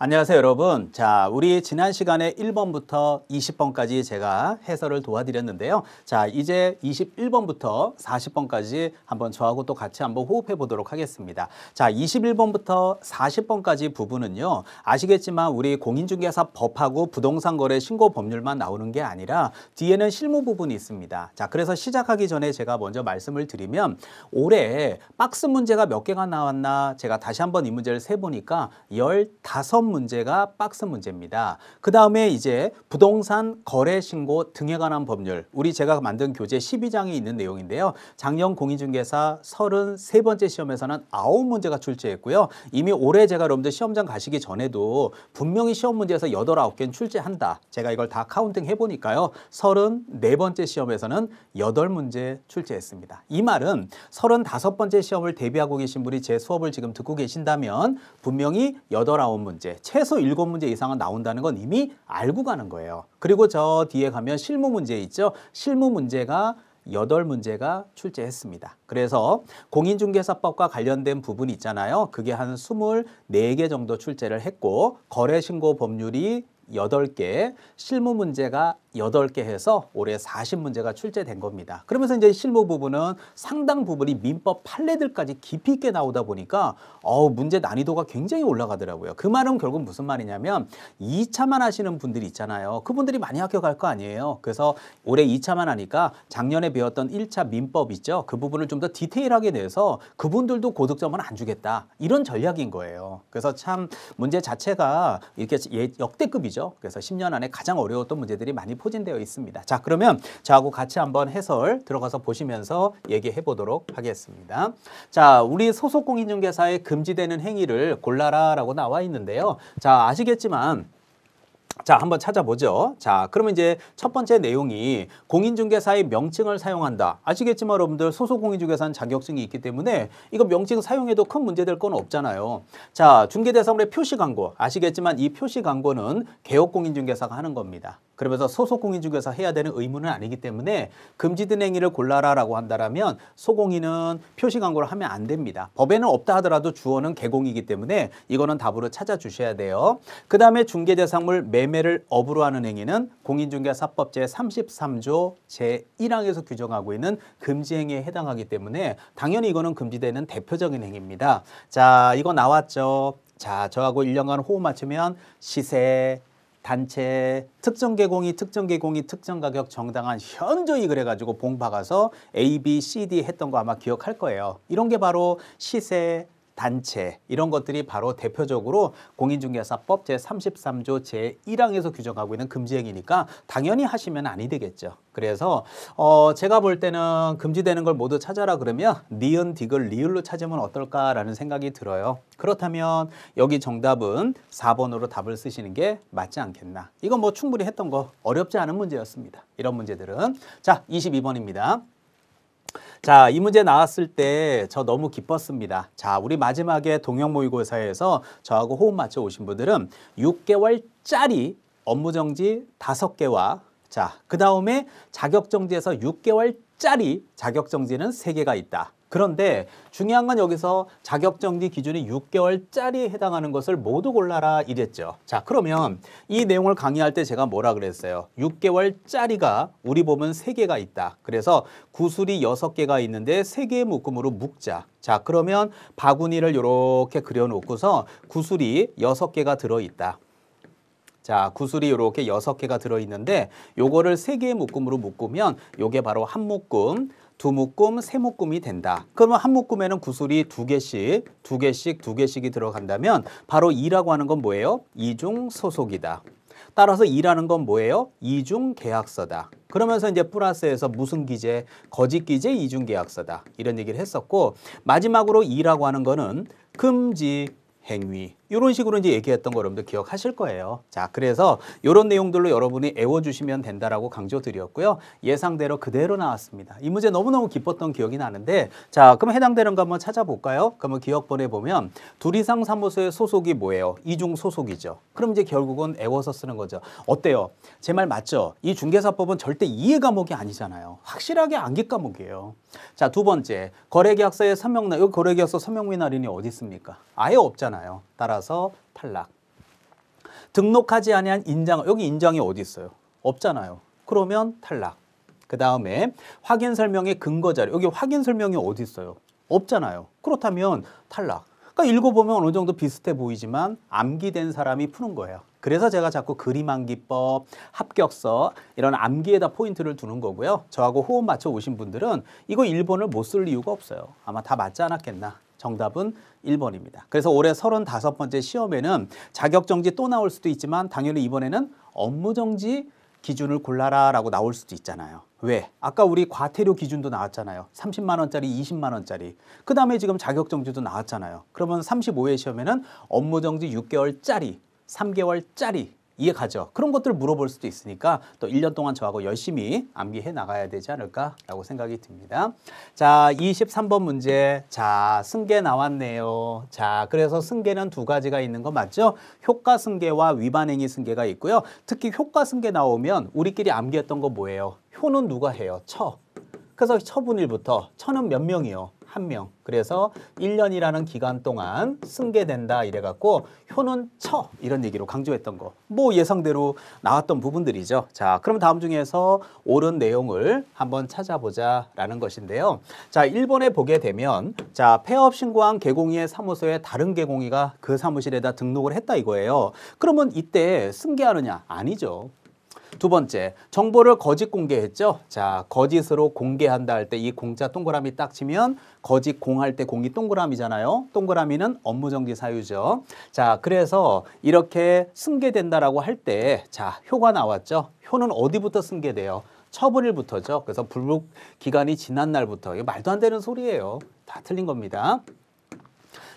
안녕하세요 여러분. 자, 우리 지난 시간에 1번부터 20번까지 제가 해설을 도와드렸는데요. 자, 이제 21번부터 40번까지 한번 저하고 또 같이 한번 호흡해 보도록 하겠습니다. 자, 21번부터 40번까지 부분은요, 아시겠지만 우리 공인중개사 법하고 부동산 거래 신고 법률만 나오는 게 아니라 뒤에는 실무 부분이 있습니다. 자, 그래서 시작하기 전에 제가 먼저 말씀을 드리면, 올해 박스 문제가 몇 개가 나왔나 제가 다시 한번 이 문제를 세보니까 15 문제가 박스 문제입니다. 그 다음에 이제 부동산 거래 신고 등에 관한 법률, 우리 제가 만든 교재 12장이 있는 내용인데요. 작년 공인중개사 33번째 시험에서는 9문제가 출제했고요. 이미 올해 제가 여러분들 시험장 가시기 전에도 분명히 시험 문제에서 8, 9개는 출제한다. 제가 이걸 다 카운팅 해보니까요. 34번째 시험에서는 8문제 출제했습니다. 이 말은 35번째 시험을 대비하고 계신 분이 제 수업을 지금 듣고 계신다면 분명히 8, 9문제, 최소 7문제 이상은 나온다는 건 이미 알고 가는 거예요. 그리고 저 뒤에 가면 실무 문제 있죠. 실무 문제가 8문제가 출제했습니다. 그래서 공인중개사법과 관련된 부분이 있잖아요. 그게 한 24개 정도 출제를 했고, 거래신고 법률이 8개, 실무 문제가 8개 해서 올해 40문제가 출제된 겁니다. 그러면서 이제 실무 부분은 상당 부분이 민법 판례들까지 깊이 있게 나오다 보니까 문제 난이도가 굉장히 올라가더라고요. 그 말은 결국 무슨 말이냐면 2차만 하시는 분들이 있잖아요. 그분들이 많이 학교 갈 거 아니에요. 그래서 올해 2차만 하니까 작년에 배웠던 1차 민법 있죠. 그 부분을 좀 더 디테일하게 내서 그분들도 고득점은 안 주겠다, 이런 전략인 거예요. 그래서 참 문제 자체가 이렇게 역대급이죠. 그래서 10년 안에 가장 어려웠던 문제들이 많이 포진되어 있습니다. 자, 그러면 저하고 같이 한번 해설 들어가서 보시면서 얘기해 보도록 하겠습니다. 자, 우리 소속 공인중개사에 금지되는 행위를 골라라 라고 나와 있는데요. 자, 아시겠지만 자, 한번 찾아보죠. 자, 그러면 이제 첫 번째 내용이 공인중개사의 명칭을 사용한다. 아시겠지만 여러분들 소속 공인중개사는 자격증이 있기 때문에 이거 명칭 사용해도 큰 문제될 건 없잖아요. 자, 중개대사물의 표시광고. 아시겠지만 이 표시광고는 개업공인중개사가 하는 겁니다. 그러면서 소속 공인중개사 해야 되는 의무는 아니기 때문에 금지된 행위를 골라라라고 한다라면 소공인은 표시광고를 하면 안 됩니다. 법에는 없다 하더라도 주어는 개공이기 때문에 이거는 답으로 찾아주셔야 돼요. 그 다음에 중개대상물 매매를 업으로 하는 행위는 공인중개사법 제33조 제1항에서 규정하고 있는 금지 행위에 해당하기 때문에 당연히 이거는 금지되는 대표적인 행위입니다. 자, 이거 나왔죠. 자, 저하고 1년간 호흡 맞추면 시세, 단체, 특정 개공이 특정 가격 정당한 현저히 그래가지고 봉 박아서 A, B, C, D 했던 거 아마 기억할 거예요. 이런 게 바로 시세, 단체, 이런 것들이 바로 대표적으로 공인중개사법 제33조 제1항에서 규정하고 있는 금지행위니까 당연히 하시면 아니 되겠죠. 그래서 제가 볼 때는 금지되는 걸 모두 찾아라 그러면 니은, 디귿, 리을로 찾으면 어떨까라는 생각이 들어요. 그렇다면 여기 정답은 4번으로 답을 쓰시는 게 맞지 않겠나. 이건 뭐 충분히 했던 거, 어렵지 않은 문제였습니다. 이런 문제들은. 자, 22번입니다. 자, 이 문제 나왔을 때 저 너무 기뻤습니다. 자, 우리 마지막에 동영모의고사에서 저하고 호흡 맞춰 오신 분들은 6개월짜리 업무정지 5개와 자, 그 다음에 자격정지에서 6개월짜리 자격정지는 3개가 있다. 그런데 중요한 건 여기서 자격정지 기준이 6개월짜리에 해당하는 것을 모두 골라라 이랬죠. 자, 그러면 이 내용을 강의할 때 제가 뭐라 그랬어요? 6개월짜리가 우리 보면 3개가 있다. 그래서 구술이 6개가 있는데 3개의 묶음으로 묶자. 자, 그러면 바구니를 이렇게 그려놓고서 구술이 6개가 들어있다. 자, 구술이 이렇게 6개가 들어있는데 요거를 3개의 묶음으로 묶으면 요게 바로 한 묶음, 두 묶음, 세 묶음이 된다. 그러면 한 묶음에는 구술이 2개씩이 들어간다면 바로 2라고 하는 건 뭐예요? 이중 소속이다. 따라서 2라는 건 뭐예요? 이중 계약서다. 그러면서 이제 플러스에서 무슨 기재, 거짓 기재, 이중 계약서다. 이런 얘기를 했었고, 마지막으로 2라고 하는 거는 금지 행위. 이런 식으로 이제 얘기했던 거 여러분들 기억하실 거예요. 자, 그래서 이런 내용들로 여러분이 외워주시면 된다라고 강조드렸고요. 예상대로 그대로 나왔습니다. 이 문제 너무너무 기뻤던 기억이 나는데, 자, 그럼 해당되는 거 한번 찾아볼까요? 그러면 기억본에 보면 둘 이상 사무소의 소속이 뭐예요? 이중 소속이죠. 그럼 이제 결국은 외워서 쓰는 거죠. 어때요? 제 말 맞죠? 이 중개사법은 절대 이해 과목이 아니잖아요. 확실하게 암기 과목이에요. 자, 두 번째, 거래계약서의 서명날, 여기 거래계약서 서명미 날인이 어디 있습니까? 아예 없잖아요. 따라서 탈락. 등록하지 아니한 인장, 여기 인장이 어디 있어요? 없잖아요. 그러면 탈락. 그 다음에 확인 설명의 근거 자료, 여기 확인 설명이 어디 있어요? 없잖아요. 그렇다면 탈락. 그러니까 읽어보면 어느 정도 비슷해 보이지만 암기된 사람이 푸는 거예요. 그래서 제가 자꾸 그림 암기법, 합격서 이런 암기에다 포인트를 두는 거고요. 저하고 호흡 맞춰 오신 분들은 이거 1번을 못 쓸 이유가 없어요. 아마 다 맞지 않았겠나. 정답은 1번입니다. 그래서 올해 35번째 시험에는 자격정지 또 나올 수도 있지만 당연히 이번에는 업무정지 기준을 골라라 라고 나올 수도 있잖아요. 왜? 아까 우리 과태료 기준도 나왔잖아요. 30만 원짜리, 20만 원짜리. 그 다음에 지금 자격정지도 나왔잖아요. 그러면 35회 시험에는 업무정지 6개월짜리, 3개월짜리 이해 가죠? 그런 것들을 물어볼 수도 있으니까 또 1년 동안 저하고 열심히 암기해 나가야 되지 않을까라고 생각이 듭니다. 자, 23번 문제. 자, 승계 나왔네요. 자, 그래서 승계는 두 가지가 있는 거 맞죠? 효과 승계와 위반행위 승계가 있고요. 특히 효과 승계 나오면 우리끼리 암기했던 거 뭐예요? 효는 누가 해요? 처. 그래서 처분일부터 처는 몇 명이요? 1명. 그래서 1년이라는 기간 동안 승계된다 이래갖고 효는 처 이런 얘기로 강조했던 거. 뭐 예상대로 나왔던 부분들이죠. 자, 그럼 다음 중에서 옳은 내용을 한번 찾아보자라는 것인데요. 자, 1번에 보게 되면 자, 폐업 신고한 개공이의 사무소에 다른 개공이가 그 사무실에다 등록을 했다 이거예요. 그러면 이때 승계하느냐? 아니죠. 두 번째, 정보를 거짓 공개했죠. 자, 거짓으로 공개한다 할 때 이 공자 동그라미 딱 치면 거짓 공할 때 공이 동그라미잖아요. 동그라미는 업무정지 사유죠. 자, 그래서 이렇게 승계된다라고 할 때 자, 효가 나왔죠. 효는 어디부터 승계돼요? 처분일부터죠. 그래서 불복 기간이 지난 날부터. 이거 말도 안 되는 소리예요. 다 틀린 겁니다.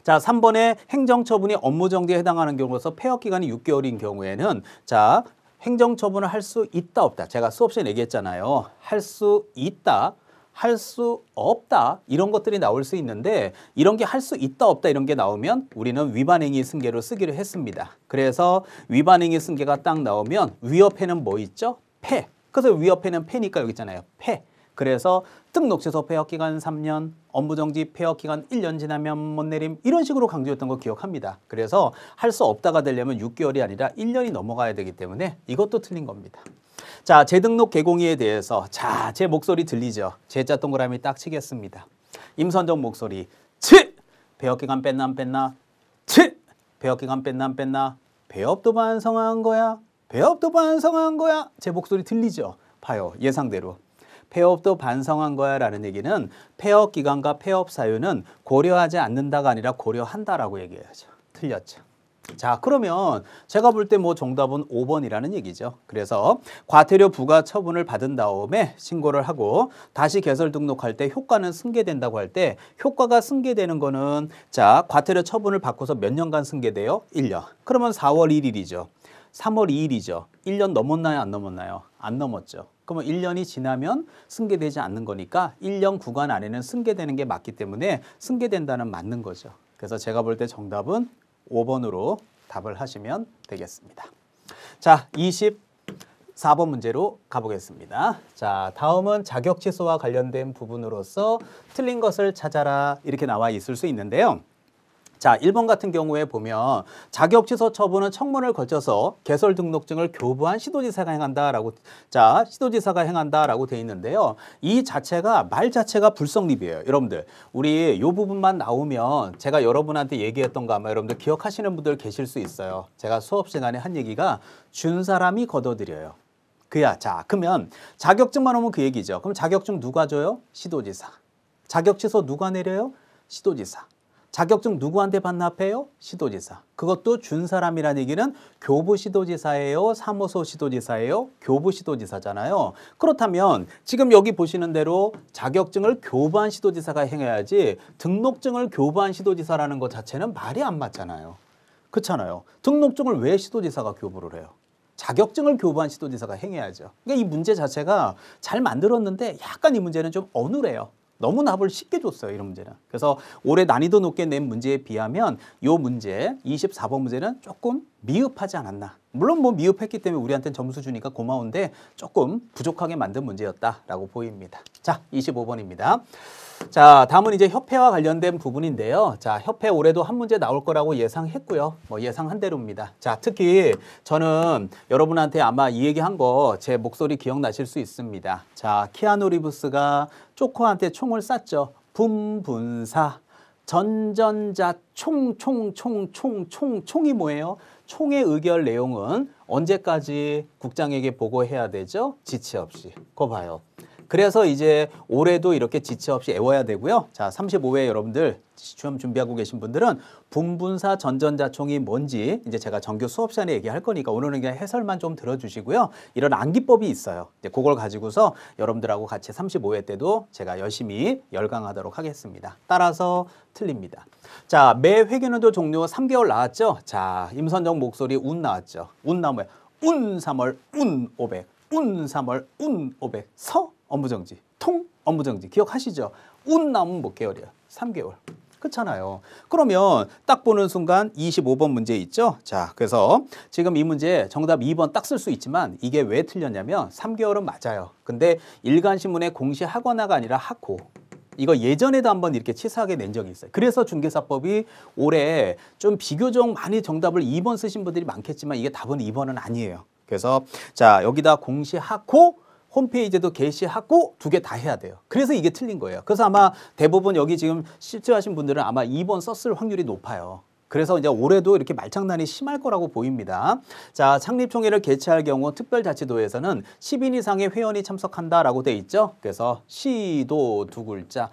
자, 3번에 행정처분이 업무정지에 해당하는 경우에서 폐업기간이 6개월인 경우에는 자, 행정처분을 할 수 있다 없다. 제가 수업 시간에 얘기했잖아요. 할 수 있다, 할 수 없다 이런 것들이 나올 수 있는데 이런 게 할 수 있다 없다 이런 게 나오면 우리는 위반행위 승계로 쓰기로 했습니다. 그래서 위반행위 승계가 딱 나오면 위협에는 뭐 있죠? 폐. 그래서 위협에는 폐니까 여기 있잖아요. 폐. 그래서 등록 취소 폐업기간 3년, 업무정지 폐업기간 1년 지나면 못 내림 이런 식으로 강조했던 거 기억합니다. 그래서 할 수 없다가 되려면 6개월이 아니라 1년이 넘어가야 되기 때문에 이것도 틀린 겁니다. 자, 재등록 개공이에 대해서 자, 제 목소리 들리죠? 제자 동그라미 딱 치겠습니다. 임선정 목소리 치! 폐업기간 뺐나 안 뺐나? 치! 폐업기간 뺐나 안 뺐나? 폐업도 반성한 거야? 폐업도 반성한 거야? 제 목소리 들리죠? 봐요, 예상대로. 폐업도 반성한 거야 라는 얘기는 폐업 기간과 폐업 사유는 고려하지 않는다가 아니라 고려한다라고 얘기해야죠. 틀렸죠. 자, 그러면 제가 볼 때 뭐 정답은 5번이라는 얘기죠. 그래서 과태료 부과 처분을 받은 다음에 신고를 하고 다시 개설 등록할 때 효과는 승계된다고 할 때 효과가 승계되는 거는 자, 과태료 처분을 받고서 몇 년간 승계돼요? 1년. 그러면 4월 1일이죠. 3월 2일이죠. 1년 넘었나요? 안 넘었나요? 안 넘었죠. 그러면 1년이 지나면 승계되지 않는 거니까 1년 구간 안에는 승계되는 게 맞기 때문에 승계된다는 맞는 거죠. 그래서 제가 볼 때 정답은 5번으로 답을 하시면 되겠습니다. 자, 24번 문제로 가보겠습니다. 자, 다음은 자격 취소와 관련된 부분으로서 틀린 것을 찾아라 이렇게 나와 있을 수 있는데요. 자, 1번 같은 경우에 보면 자격 취소 처분은 청문을 거쳐서 개설 등록증을 교부한 시도지사가 행한다라고 자, 시도지사가 행한다라고 돼 있는데요. 이 자체가 말 자체가 불성립이에요. 여러분들, 우리 이 부분만 나오면 제가 여러분한테 얘기했던 거 아마 여러분들 기억하시는 분들 계실 수 있어요. 제가 수업 시간에 한 얘기가 준 사람이 거둬들여요. 그야. 자, 그러면 자격증만 오면 그 얘기죠. 그럼 자격증 누가 줘요? 시도지사. 자격 취소 누가 내려요? 시도지사. 자격증 누구한테 반납해요? 시도지사. 그것도 준 사람이란 얘기는 교부 시도지사예요? 사무소 시도지사예요? 교부 시도지사잖아요. 그렇다면 지금 여기 보시는 대로 자격증을 교부한 시도지사가 행해야지 등록증을 교부한 시도지사라는 것 자체는 말이 안 맞잖아요. 그렇잖아요. 등록증을 왜 시도지사가 교부를 해요? 자격증을 교부한 시도지사가 행해야죠. 그러니까 이 문제 자체가 잘 만들었는데 약간 이 문제는 좀 어눌해요. 너무 답을 쉽게 줬어요, 이런 문제는. 그래서 올해 난이도 높게 낸 문제에 비하면 이 문제, 24번 문제는 조금 미흡하지 않았나. 물론 뭐 미흡했기 때문에 우리한테는 점수 주니까 고마운데 조금 부족하게 만든 문제였다라고 보입니다. 자, 25번입니다. 자, 다음은 이제 협회와 관련된 부분인데요. 자, 협회 올해도 한 문제 나올 거라고 예상했고요. 뭐 예상한 대로입니다. 자, 특히 저는 여러분한테 아마 이 얘기한 거 제 목소리 기억나실 수 있습니다. 자, 키아누 리브스가 조커한테 총을 쐈죠. 분분사. 전전자 총이 뭐예요? 총의 의결 내용은 언제까지 국장에게 보고해야 되죠? 지체 없이. 그거 봐요. 그래서 이제 올해도 이렇게 지체 없이 애워야 되고요. 자, 35회 여러분들 시험 준비하고 계신 분들은 분분사 전전자총이 뭔지 이제 제가 정규 수업 시간에 얘기할 거니까 오늘은 그냥 해설만 좀 들어주시고요. 이런 암기법이 있어요. 이제 그걸 가지고서 여러분들하고 같이 35회 때도 제가 열심히 열강하도록 하겠습니다. 따라서 틀립니다. 자, 매 회계연도 종료 3개월 나왔죠. 자, 임선정 목소리 운 나왔죠. 운 나오면 운 3월 운 500, 운 3월 운 500, 서 업무정지, 통 업무정지 기억하시죠? 운 나오면 몇 개월이에요? 3개월. 그렇잖아요. 그러면 딱 보는 순간 25번 문제 있죠? 자, 그래서 지금 이 문제 정답 2번 딱 쓸 수 있지만 이게 왜 틀렸냐면 3개월은 맞아요. 근데 일간신문에 공시하거나가 아니라 하고, 이거 예전에도 한번 이렇게 치사하게 낸 적이 있어요. 그래서 중개사법이 올해 좀 비교적 많이 정답을 2번 쓰신 분들이 많겠지만 이게 답은 2번은 아니에요. 그래서 자, 여기다 공시하고 홈페이지에도 게시하고 두 개 다 해야 돼요. 그래서 이게 틀린 거예요. 그래서 아마 대부분 여기 지금 실수하신 분들은 아마 2번 썼을 확률이 높아요. 그래서 이제 올해도 이렇게 말장난이 심할 거라고 보입니다. 자, 창립총회를 개최할 경우 특별자치도에서는 10인 이상의 회원이 참석한다라고 돼 있죠. 그래서 시도 두 글자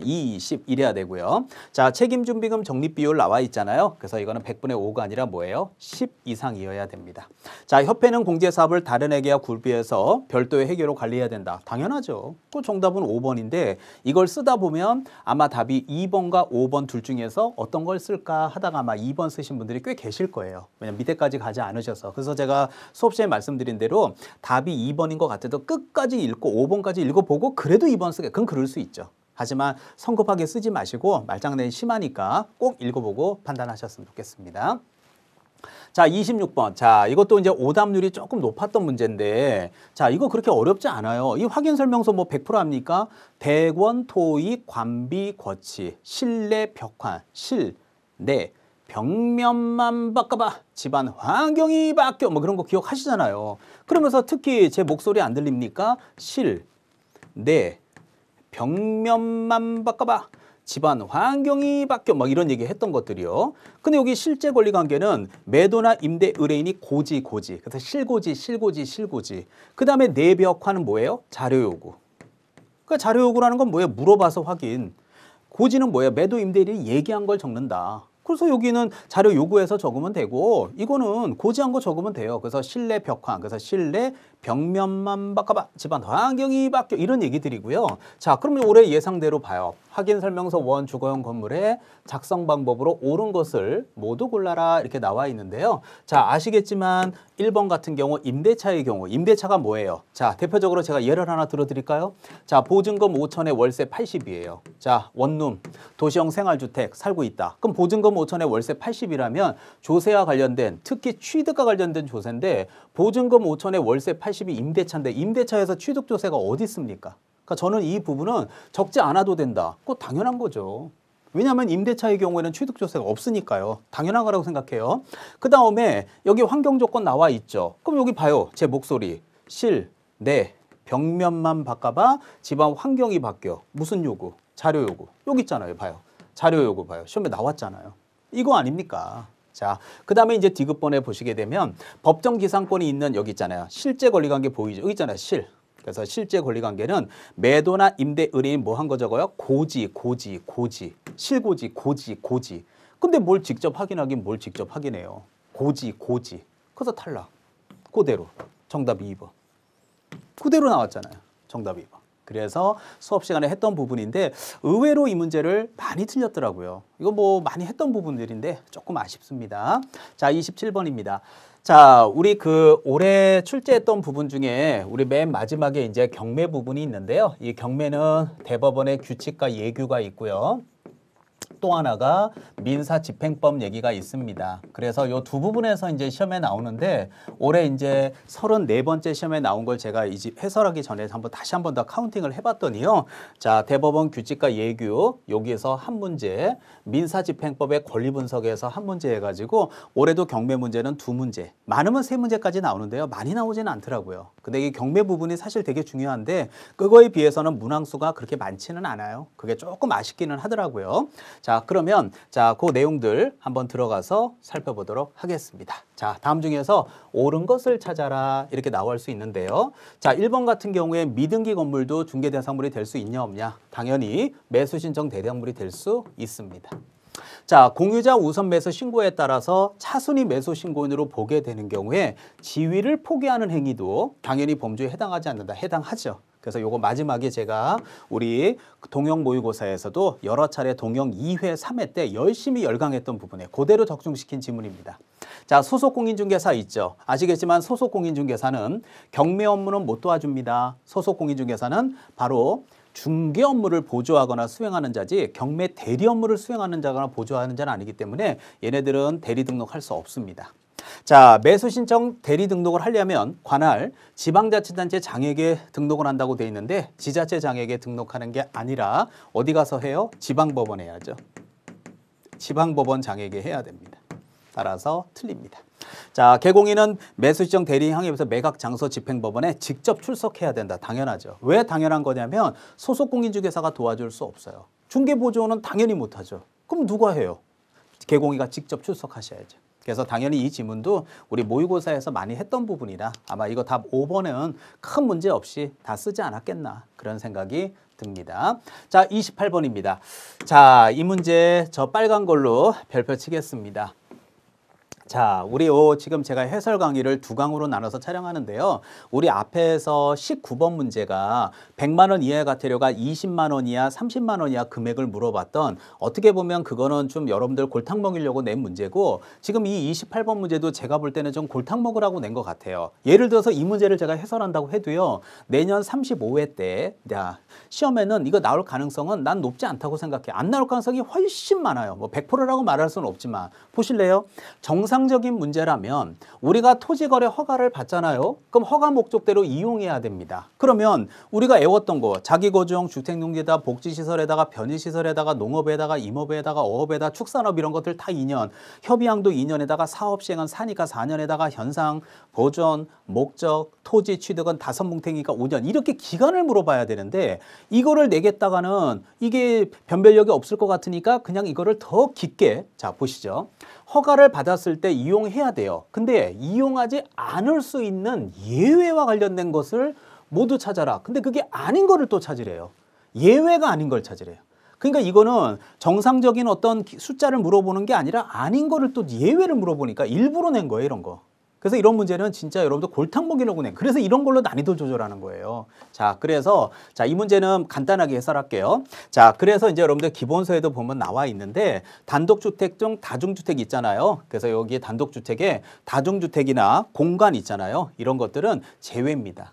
20 이래야 되고요. 자, 책임준비금 적립비율 나와 있잖아요. 그래서 이거는 100분의 5가 아니라 뭐예요? 10 이상이어야 됩니다. 자, 협회는 공제사업을 다른 회계와 구비해서 별도의 회계로 관리해야 된다. 당연하죠. 또 정답은 5번인데 이걸 쓰다 보면 아마 답이 2번과 5번 둘 중에서 어떤 걸 쓸까 하다가 아마 2번 쓰신 분들이 꽤 계실 거예요. 왜냐면 밑에까지 가지 않으셔서. 그래서 제가 수업 시간에 말씀드린 대로 답이 2번인 것 같아도 끝까지 읽고 5번까지 읽어보고 그래도 2번 쓰게. 그건 그럴 수 있죠. 하지만 성급하게 쓰지 마시고 말장난이 심하니까 꼭 읽어보고 판단하셨으면 좋겠습니다. 자, 26번. 자, 이것도 이제 오답률이 조금 높았던 문제인데, 자, 이거 그렇게 어렵지 않아요. 이 확인 설명서 뭐 100% 합니까? 대권, 토익, 관비, 거치, 실내, 벽환, 네, 벽면만 바꿔봐. 집안 환경이 바뀌어. 뭐 그런 거 기억하시잖아요. 그러면서 특히 제 목소리 안 들립니까? 네, 벽면만 바꿔봐. 집안 환경이 바뀌어. 막 이런 얘기 했던 것들이요. 근데 여기 실제 권리 관계는 매도나 임대 의뢰인이 고지. 그래서 실고지. 그 다음에 내벽화는 뭐예요? 자료 요구. 그러니까 자료 요구라는 건 뭐예요? 물어봐서 확인. 고지는 뭐예요? 매도 임대인이 얘기한 걸 적는다. 그래서 여기는 자료 요구해서 적으면 되고 이거는 고지한 거 적으면 돼요. 그래서 실내 벽환, 그래서 실내 벽면만 바꿔봐. 집안 환경이 바뀌어. 이런 얘기들이고요. 자, 그럼 올해 예상대로 봐요. 확인 설명서 1 주거용 건물의 작성 방법으로 옳은 것을 모두 골라라 이렇게 나와 있는데요. 자, 아시겠지만 1번 같은 경우 임대차의 경우, 임대차가 뭐예요? 자, 대표적으로 제가 예를 하나 들어드릴까요? 자, 보증금 5,000에 월세 80이에요. 자, 원룸, 도시형 생활주택 살고 있다. 그럼 보증금 5,000에 월세 80이라면 조세와 관련된, 특히 취득과 관련된 조세인데 보증금 5,000에 월세 80이 임대차인데 임대차에서 취득조세가 어디 있습니까? 그러니까 저는 이 부분은 적지 않아도 된다. 그거 당연한 거죠. 왜냐하면 임대차의 경우에는 취득조세가 없으니까요. 당연한 거라고 생각해요. 그 다음에 여기 환경조건 나와 있죠. 그럼 여기 봐요. 제 목소리. 네, 벽면만 바꿔봐. 집안 환경이 바뀌어. 무슨 요구? 자료 요구. 여기 있잖아요. 봐요. 자료 요구 봐요. 시험에 나왔잖아요. 이거 아닙니까? 자, 그 다음에 이제 D급번에 보시게 되면 법정 기상권이 있는 여기 있잖아요. 실제 권리관계 보이죠? 여기 있잖아요. 그래서 실제 권리관계는 매도나 임대 의뢰인 뭐 한 거 적어요? 고지. 실고지. 근데 뭘 직접 확인하긴 뭘 직접 확인해요. 고지. 그래서 탈락. 그대로. 정답 2번. 그대로 나왔잖아요. 정답 2번. 그래서 수업 시간에 했던 부분인데 의외로 이 문제를 많이 틀렸더라고요. 이거 뭐 많이 했던 부분들인데 조금 아쉽습니다. 자, 27번입니다. 자, 우리 그 올해 출제했던 부분 중에 우리 맨 마지막에 이제 경매 부분이 있는데요. 이 경매는 대법원의 규칙과 예규가 있고요. 또 하나가 민사집행법 얘기가 있습니다. 그래서 이 두 부분에서 이제 시험에 나오는데 올해 이제 34번째 시험에 나온 걸 제가 해설하기 전에 다시 한번 더 카운팅을 해봤더니요. 자, 대법원 규칙과 예규 여기에서 한 문제, 민사집행법의 권리분석에서 한 문제 해가지고 올해도 경매 문제는 2문제, 많으면 3문제까지 나오는데요. 많이 나오지는 않더라고요. 근데 이 경매 부분이 사실 되게 중요한데 그거에 비해서는 문항수가 그렇게 많지는 않아요. 그게 조금 아쉽기는 하더라고요. 자, 그러면 자, 그 내용들 한번 들어가서 살펴보도록 하겠습니다. 자, 다음 중에서 옳은 것을 찾아라 이렇게 나올 수 있는데요. 자, 1번 같은 경우에 미등기 건물도 중개 대상물이 될 수 있냐 없냐? 당연히 매수 신청 대상물이 될 수 있습니다. 자, 공유자 우선 매수 신고에 따라서 차순위 매수 신고인으로 보게 되는 경우에 지위를 포기하는 행위도 당연히 범죄에 해당하지 않는다. 해당하죠. 그래서 요거 마지막에 제가 우리 동영 모의고사에서도 여러 차례 동영 2회, 3회 때 열심히 열강했던 부분에 그대로 적중시킨 지문입니다. 자, 소속공인중개사 있죠. 아시겠지만 소속공인중개사는 경매 업무는 못 도와줍니다. 소속공인중개사는 바로 중개 업무를 보조하거나 수행하는 자지 경매 대리 업무를 수행하는 자거나 보조하는 자는 아니기 때문에 얘네들은 대리 등록할 수 없습니다. 자, 매수 신청 대리 등록을 하려면 관할 지방자치단체 장에게 등록을 한다고 돼 있는데 지자체 장에게 등록하는 게 아니라 어디 가서 해요? 지방법원에 해야죠. 지방법원 장에게 해야 됩니다. 따라서 틀립니다. 자, 개공인은 매수 신청 대리 항의에서 매각 장소 집행법원에 직접 출석해야 된다. 당연하죠. 왜 당연한 거냐면 소속 공인중개사가 도와줄 수 없어요. 중개보조는 당연히 못하죠. 그럼 누가 해요? 개공인가 직접 출석하셔야죠. 그래서 당연히 이 지문도 우리 모의고사에서 많이 했던 부분이라 아마 이거 답 5번은 큰 문제 없이 다 쓰지 않았겠나 그런 생각이 듭니다. 자, 28번입니다. 자, 이 문제 저 빨간 걸로 별표 치겠습니다. 자, 우리 지금 제가 해설 강의를 두 강으로 나눠서 촬영하는데요. 우리 앞에서 19번 문제가 100만 원 이하의 과태료가 20만 원 이하, 30만 원 이하 금액을 물어봤던 어떻게 보면 그거는 좀 여러분들 골탕 먹이려고 낸 문제고 지금 이 28번 문제도 제가 볼 때는 좀 골탕 먹으라고 낸 것 같아요. 예를 들어서 이 문제를 제가 해설한다고 해도요. 내년 35회 때 시험에는 이거 나올 가능성은 난 높지 않다고 생각해. 안 나올 가능성이 훨씬 많아요. 뭐 100%라고 말할 수는 없지만 보실래요? 정상적인 문제라면 우리가 토지거래 허가를 받잖아요. 그럼 허가 목적대로 이용해야 됩니다. 그러면 우리가 애웠던 거 자기거주형 주택용지에다 복지시설에다가 편의시설에다가 농업에다가 임업에다가 어업에다가 축산업 이런 것들 다 2년 협의항도 2년에다가 사업시행은 사니까 4년에다가 현상, 보존, 목적, 토지 취득은 5뭉탱이니까 5년 이렇게 기간을 물어봐야 되는데 이거를 내겠다가는 이게 변별력이 없을 것 같으니까 그냥 이거를 더 깊게 자 보시죠. 허가를 받았을 때 이용해야 돼요. 근데 이용하지 않을 수 있는 예외와 관련된 것을 모두 찾아라. 근데 그게 아닌 거를 또 찾으래요. 예외가 아닌 걸 찾으래요. 그러니까 이거는 정상적인 어떤 숫자를 물어보는 게 아니라 아닌 거를 또 예외를 물어보니까 일부러 낸 거예요. 이런 거. 그래서 이런 문제는 진짜 여러분들 골탕 먹이려고 낸. 그래서 이런 걸로 난이도 조절하는 거예요. 자, 그래서 자, 이 문제는 간단하게 해설할게요. 자, 그래서 이제 여러분들 기본서에도 보면 나와 있는데 단독주택 중 다중주택 있잖아요. 그래서 여기 단독주택에 다중주택이나 공간 있잖아요. 이런 것들은 제외입니다.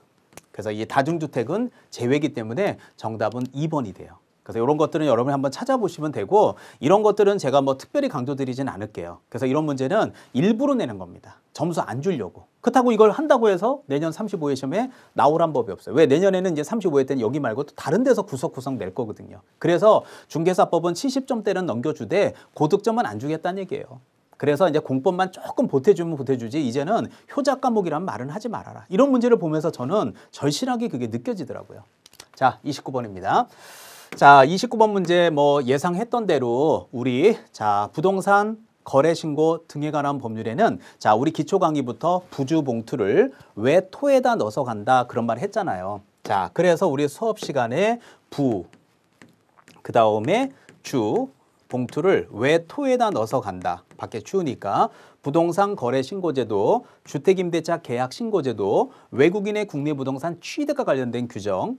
그래서 이 다중주택은 제외이기 때문에 정답은 2번이 돼요. 그래서 이런 것들은 여러분이 한번 찾아보시면 되고 이런 것들은 제가 뭐 특별히 강조드리진 않을게요. 그래서 이런 문제는 일부러 내는 겁니다. 점수 안 주려고. 그렇다고 이걸 한다고 해서 내년 35회 시험에 나오란 법이 없어요. 왜? 내년에는 이제 35회 때는 여기 말고 또 다른 데서 구석구석 낼 거거든요. 그래서 중개사법은 70점대는 넘겨주되 고득점은 안 주겠다는 얘기예요. 그래서 이제 공법만 조금 보태주면 보태주지 이제는 효자 과목이란 말은 하지 말아라. 이런 문제를 보면서 저는 절실하게 그게 느껴지더라고요. 자, 29번입니다. 자, 29번 문제 뭐 예상했던 대로 우리 자, 부동산 거래신고 등에 관한 법률에는 자, 우리 기초 강의부터 부주 봉투를 왜 토에다 넣어서 간다 그런 말 했잖아요. 자, 그래서 우리 수업 시간에 부, 그 다음에 주 봉투를 왜 토에다 넣어서 간다. 밖에 추우니까 부동산 거래 신고제도, 주택임대차 계약 신고제도, 외국인의 국내 부동산 취득과 관련된 규정,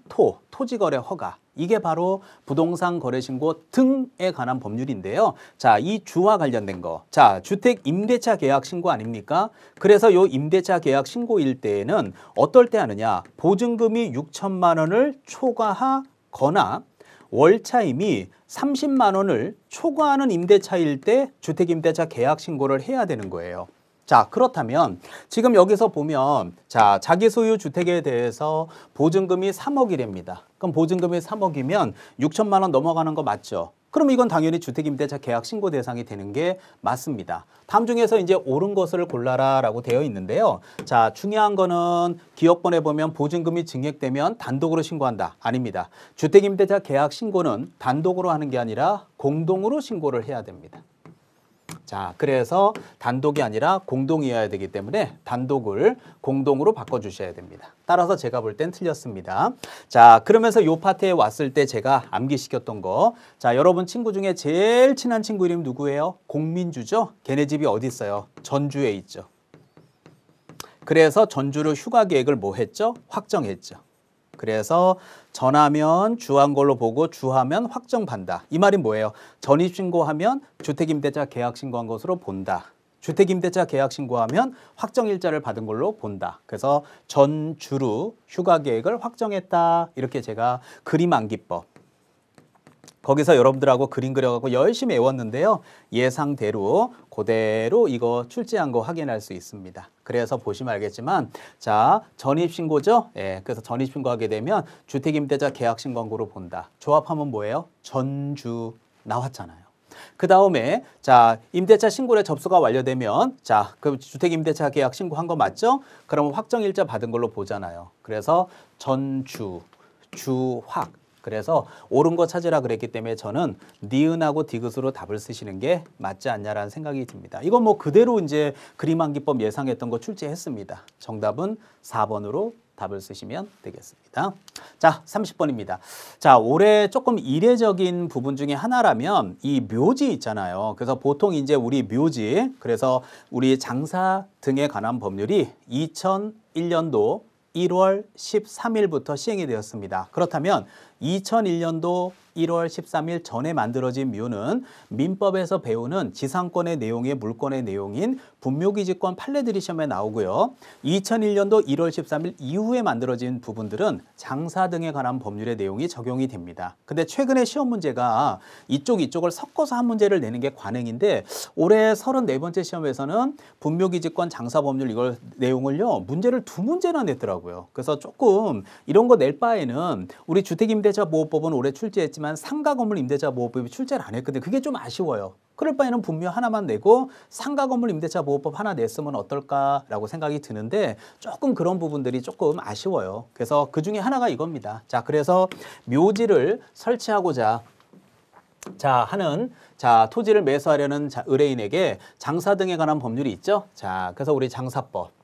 토지거래 허가. 이게 바로 부동산 거래 신고 등에 관한 법률인데요. 자, 이 주와 관련된 거. 자, 주택임대차 계약 신고 아닙니까? 그래서 요 임대차 계약 신고일 때에는 어떨 때 하느냐? 보증금이 6천만 원을 초과하거나 월차임이 30만 원을 초과하는 임대차일 때 주택임대차 계약 신고를 해야 되는 거예요. 자, 그렇다면 지금 여기서 보면 자, 자기 소유 주택에 대해서 보증금이 3억이랍니다. 그럼 보증금이 3억이면 6천만 원 넘어가는 거 맞죠? 그럼 이건 당연히 주택임대차 계약 신고 대상이 되는 게 맞습니다. 다음 중에서 이제 옳은 것을 골라라라고 되어 있는데요. 자, 중요한 거는 기업번에 보면 보증금이 증액되면 단독으로 신고한다. 아닙니다. 주택임대차 계약 신고는 단독으로 하는 게 아니라 공동으로 신고를 해야 됩니다. 자, 그래서 단독이 아니라 공동이어야 되기 때문에 단독을 공동으로 바꿔주셔야 됩니다. 따라서 제가 볼 땐 틀렸습니다. 자, 그러면서 요 파트에 왔을 때 제가 암기시켰던 거. 자, 여러분 친구 중에 제일 친한 친구 이름 누구예요? 공민주죠? 걔네 집이 어디 있어요? 전주에 있죠. 그래서 전주로 휴가 계획을 뭐 했죠? 확정했죠. 그래서 전하면 주한 걸로 보고 주하면 확정한다. 이 말이 뭐예요? 전입신고하면 주택임대차 계약 신고한 것으로 본다. 주택임대차 계약 신고하면 확정일자를 받은 걸로 본다. 그래서 전주로 휴가계획을 확정했다. 이렇게 제가 그림 암기법. 거기서 여러분들하고 그림 그려갖고 열심히 외웠는데요. 예상대로 그대로 이거 출제한 거 확인할 수 있습니다. 그래서 보시면 알겠지만 자, 전입신고죠. 예, 그래서 전입신고하게 되면 주택임대차 계약신고로 본다. 조합하면 뭐예요? 전주 나왔잖아요. 그 다음에 자, 임대차 신고에 접수가 완료되면 자, 그 주택임대차 계약 신고한 거 맞죠? 그러면 확정일자 받은 걸로 보잖아요. 그래서 전주, 주확. 그래서 옳은 거 찾으라 그랬기 때문에 저는 니은하고 디귿으로 답을 쓰시는 게 맞지 않냐라는 생각이 듭니다. 이건 뭐 그대로 이제 그림 암기법 예상했던 거 출제했습니다. 정답은 4번으로 답을 쓰시면 되겠습니다. 자, 30번입니다. 자, 올해 조금 이례적인 부분 중에 하나라면 이 묘지 있잖아요. 그래서 보통 이제 우리 묘지, 그래서 우리 장사 등에 관한 법률이 2001년도 1월 13일부터 시행이 되었습니다. 그렇다면 2001년도 1월 13일 전에 만들어진 묘는 민법에서 배우는 지상권의 내용의 물권의 내용인 분묘기지권 판례들이 시험에 나오고요. 2001년도 1월 13일 이후에 만들어진 부분들은 장사 등에 관한 법률의 내용이 적용이 됩니다. 근데 최근에 시험 문제가 이쪽을 섞어서 한 문제를 내는 게 관행인데 올해 34번째 시험에서는 분묘기지권 장사 법률 이걸 내용을요. 문제를 두 문제나 냈더라고요. 그래서 조금 이런 거 낼 바에는 우리 주택임대차 보호법은 올해 출제했지만 상가 건물 임대차 보호법이 출제를 안 했거든요. 그게 좀 아쉬워요. 그럴 바에는 분묘 하나만 내고 상가 건물 임대차 보호법 하나 냈으면 어떨까라고 생각이 드는데 조금 그런 부분들이 조금 아쉬워요. 그래서 그 중에 하나가 이겁니다. 자, 그래서 묘지를 설치하고자 하는 토지를 매수하려는 의뢰인에게 장사 등에 관한 법률이 있죠. 자, 그래서 우리 장사법.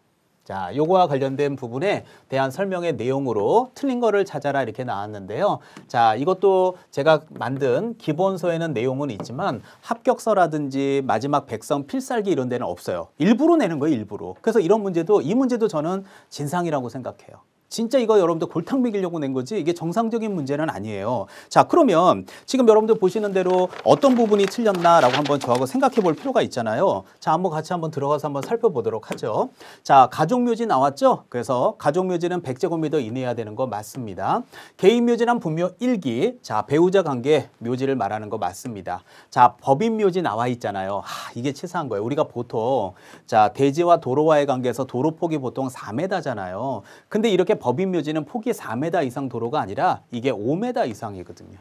자, 요거와 관련된 부분에 대한 설명의 내용으로 틀린 거를 찾아라 이렇게 나왔는데요. 자, 이것도 제가 만든 기본서에는 내용은 있지만 합격서라든지 마지막 백성 필살기 이런 데는 없어요. 일부러 내는 거예요, 일부러. 그래서 이런 문제도, 이 문제도 저는 진상이라고 생각해요. 진짜 이거 여러분들 골탕 먹이려고 낸 거지 이게 정상적인 문제는 아니에요. 자, 그러면 지금 여러분들 보시는 대로 어떤 부분이 틀렸나라고 한번 저하고 생각해 볼 필요가 있잖아요. 자, 한번 같이 한번 들어가서 한번 살펴보도록 하죠. 자, 가족묘지 나왔죠? 그래서 가족묘지는 100제곱미터 이내야 되는 거 맞습니다. 개인묘지란 분묘 1기, 자, 배우자 관계 묘지를 말하는 거 맞습니다. 자, 법인묘지 나와 있잖아요. 이게 치사한 거예요. 우리가 보통 자, 대지와 도로와의 관계에서 도로폭이 보통 4m잖아요. 근데 이렇게 법인묘지는 폭이 4m 이상 도로가 아니라 이게 5m 이상이거든요.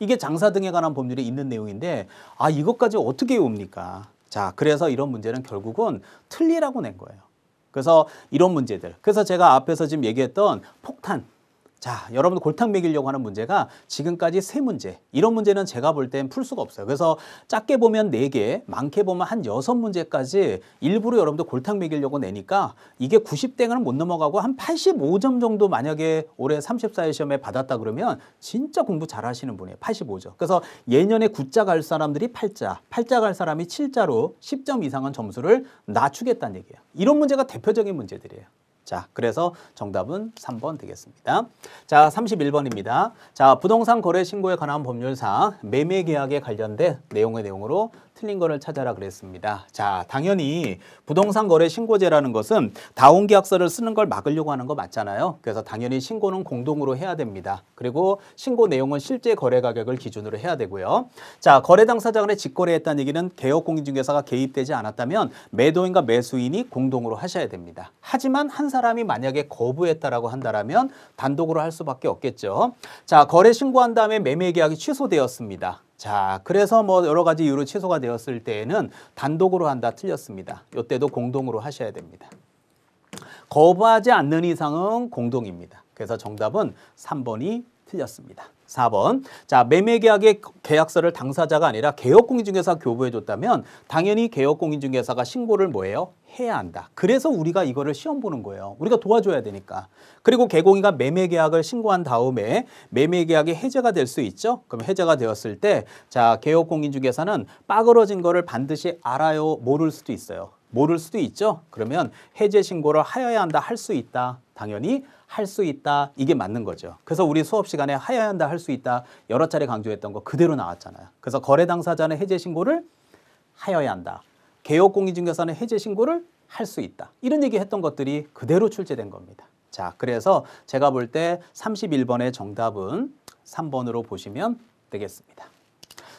이게 장사 등에 관한 법률에 있는 내용인데 이것까지 어떻게 옵니까? 자, 그래서 이런 문제는 결국은 틀리라고 낸 거예요. 그래서 이런 문제들. 그래서 제가 앞에서 지금 얘기했던 폭탄. 자, 여러분들 골탕 먹이려고 하는 문제가 지금까지 3문제. 이런 문제는 제가 볼 땐 풀 수가 없어요. 그래서 작게 보면 4개, 많게 보면 한 6문제까지 일부러 여러분들 골탕 먹이려고 내니까 이게 90대는 못 넘어가고 한 85점 정도 만약에 올해 34회 시험에 받았다 그러면 진짜 공부 잘하시는 분이에요. 85점. 그래서 예년에 9자 갈 사람들이 8자, 8자 갈 사람이 7자로 10점 이상은 점수를 낮추겠다는 얘기예요. 이런 문제가 대표적인 문제들이에요. 자, 그래서 정답은 3번 되겠습니다. 자, 31번입니다. 자, 부동산 거래 신고에 관한 법률상 매매 계약에 관련된 내용으로 틀린 거를 찾아라 그랬습니다. 자, 당연히 부동산 거래 신고제라는 것은 다운계약서를 쓰는 걸 막으려고 하는 거 맞잖아요. 그래서 당연히 신고는 공동으로 해야 됩니다. 그리고 신고 내용은 실제 거래 가격을 기준으로 해야 되고요. 자, 거래 당사자 간에 직거래했다는 얘기는 개업공인중개사가 개입되지 않았다면 매도인과 매수인이 공동으로 하셔야 됩니다. 하지만 한 사람이 만약에 거부했다라고 한다면 단독으로 할 수밖에 없겠죠. 자, 거래 신고한 다음에 매매 계약이 취소되었습니다. 자, 그래서 뭐 여러 가지 이유로 취소가 되었을 때에는 단독으로 한다 틀렸습니다. 이때도 공동으로 하셔야 됩니다. 거부하지 않는 이상은 공동입니다. 그래서 정답은 3번이 틀렸습니다. 4번. 자, 매매계약의 계약서를 당사자가 아니라 개업공인중개사가 교부해줬다면 당연히 개업공인중개사가 신고를 뭐예요? 해야 한다. 그래서 우리가 이거를 시험 보는 거예요. 우리가 도와줘야 되니까. 그리고 개공이가 매매계약을 신고한 다음에 매매계약이 해제가 될 수 있죠. 그럼 해제가 되었을 때 자, 개업공인중개사는 빠그러진 거를 반드시 알아요? 모를 수도 있어요. 모를 수도 있죠. 그러면 해제 신고를 하여야 한다, 할 수 있다. 당연히 할 수 있다. 이게 맞는 거죠. 그래서 우리 수업 시간에 하여야 한다, 할 수 있다 여러 차례 강조했던 거 그대로 나왔잖아요. 그래서 거래 당사자는 해제 신고를 하여야 한다. 개업공인중개사는 해제 신고를 할 수 있다. 이런 얘기 했던 것들이 그대로 출제된 겁니다. 자, 그래서 제가 볼 때 31번의 정답은 3번으로 보시면 되겠습니다.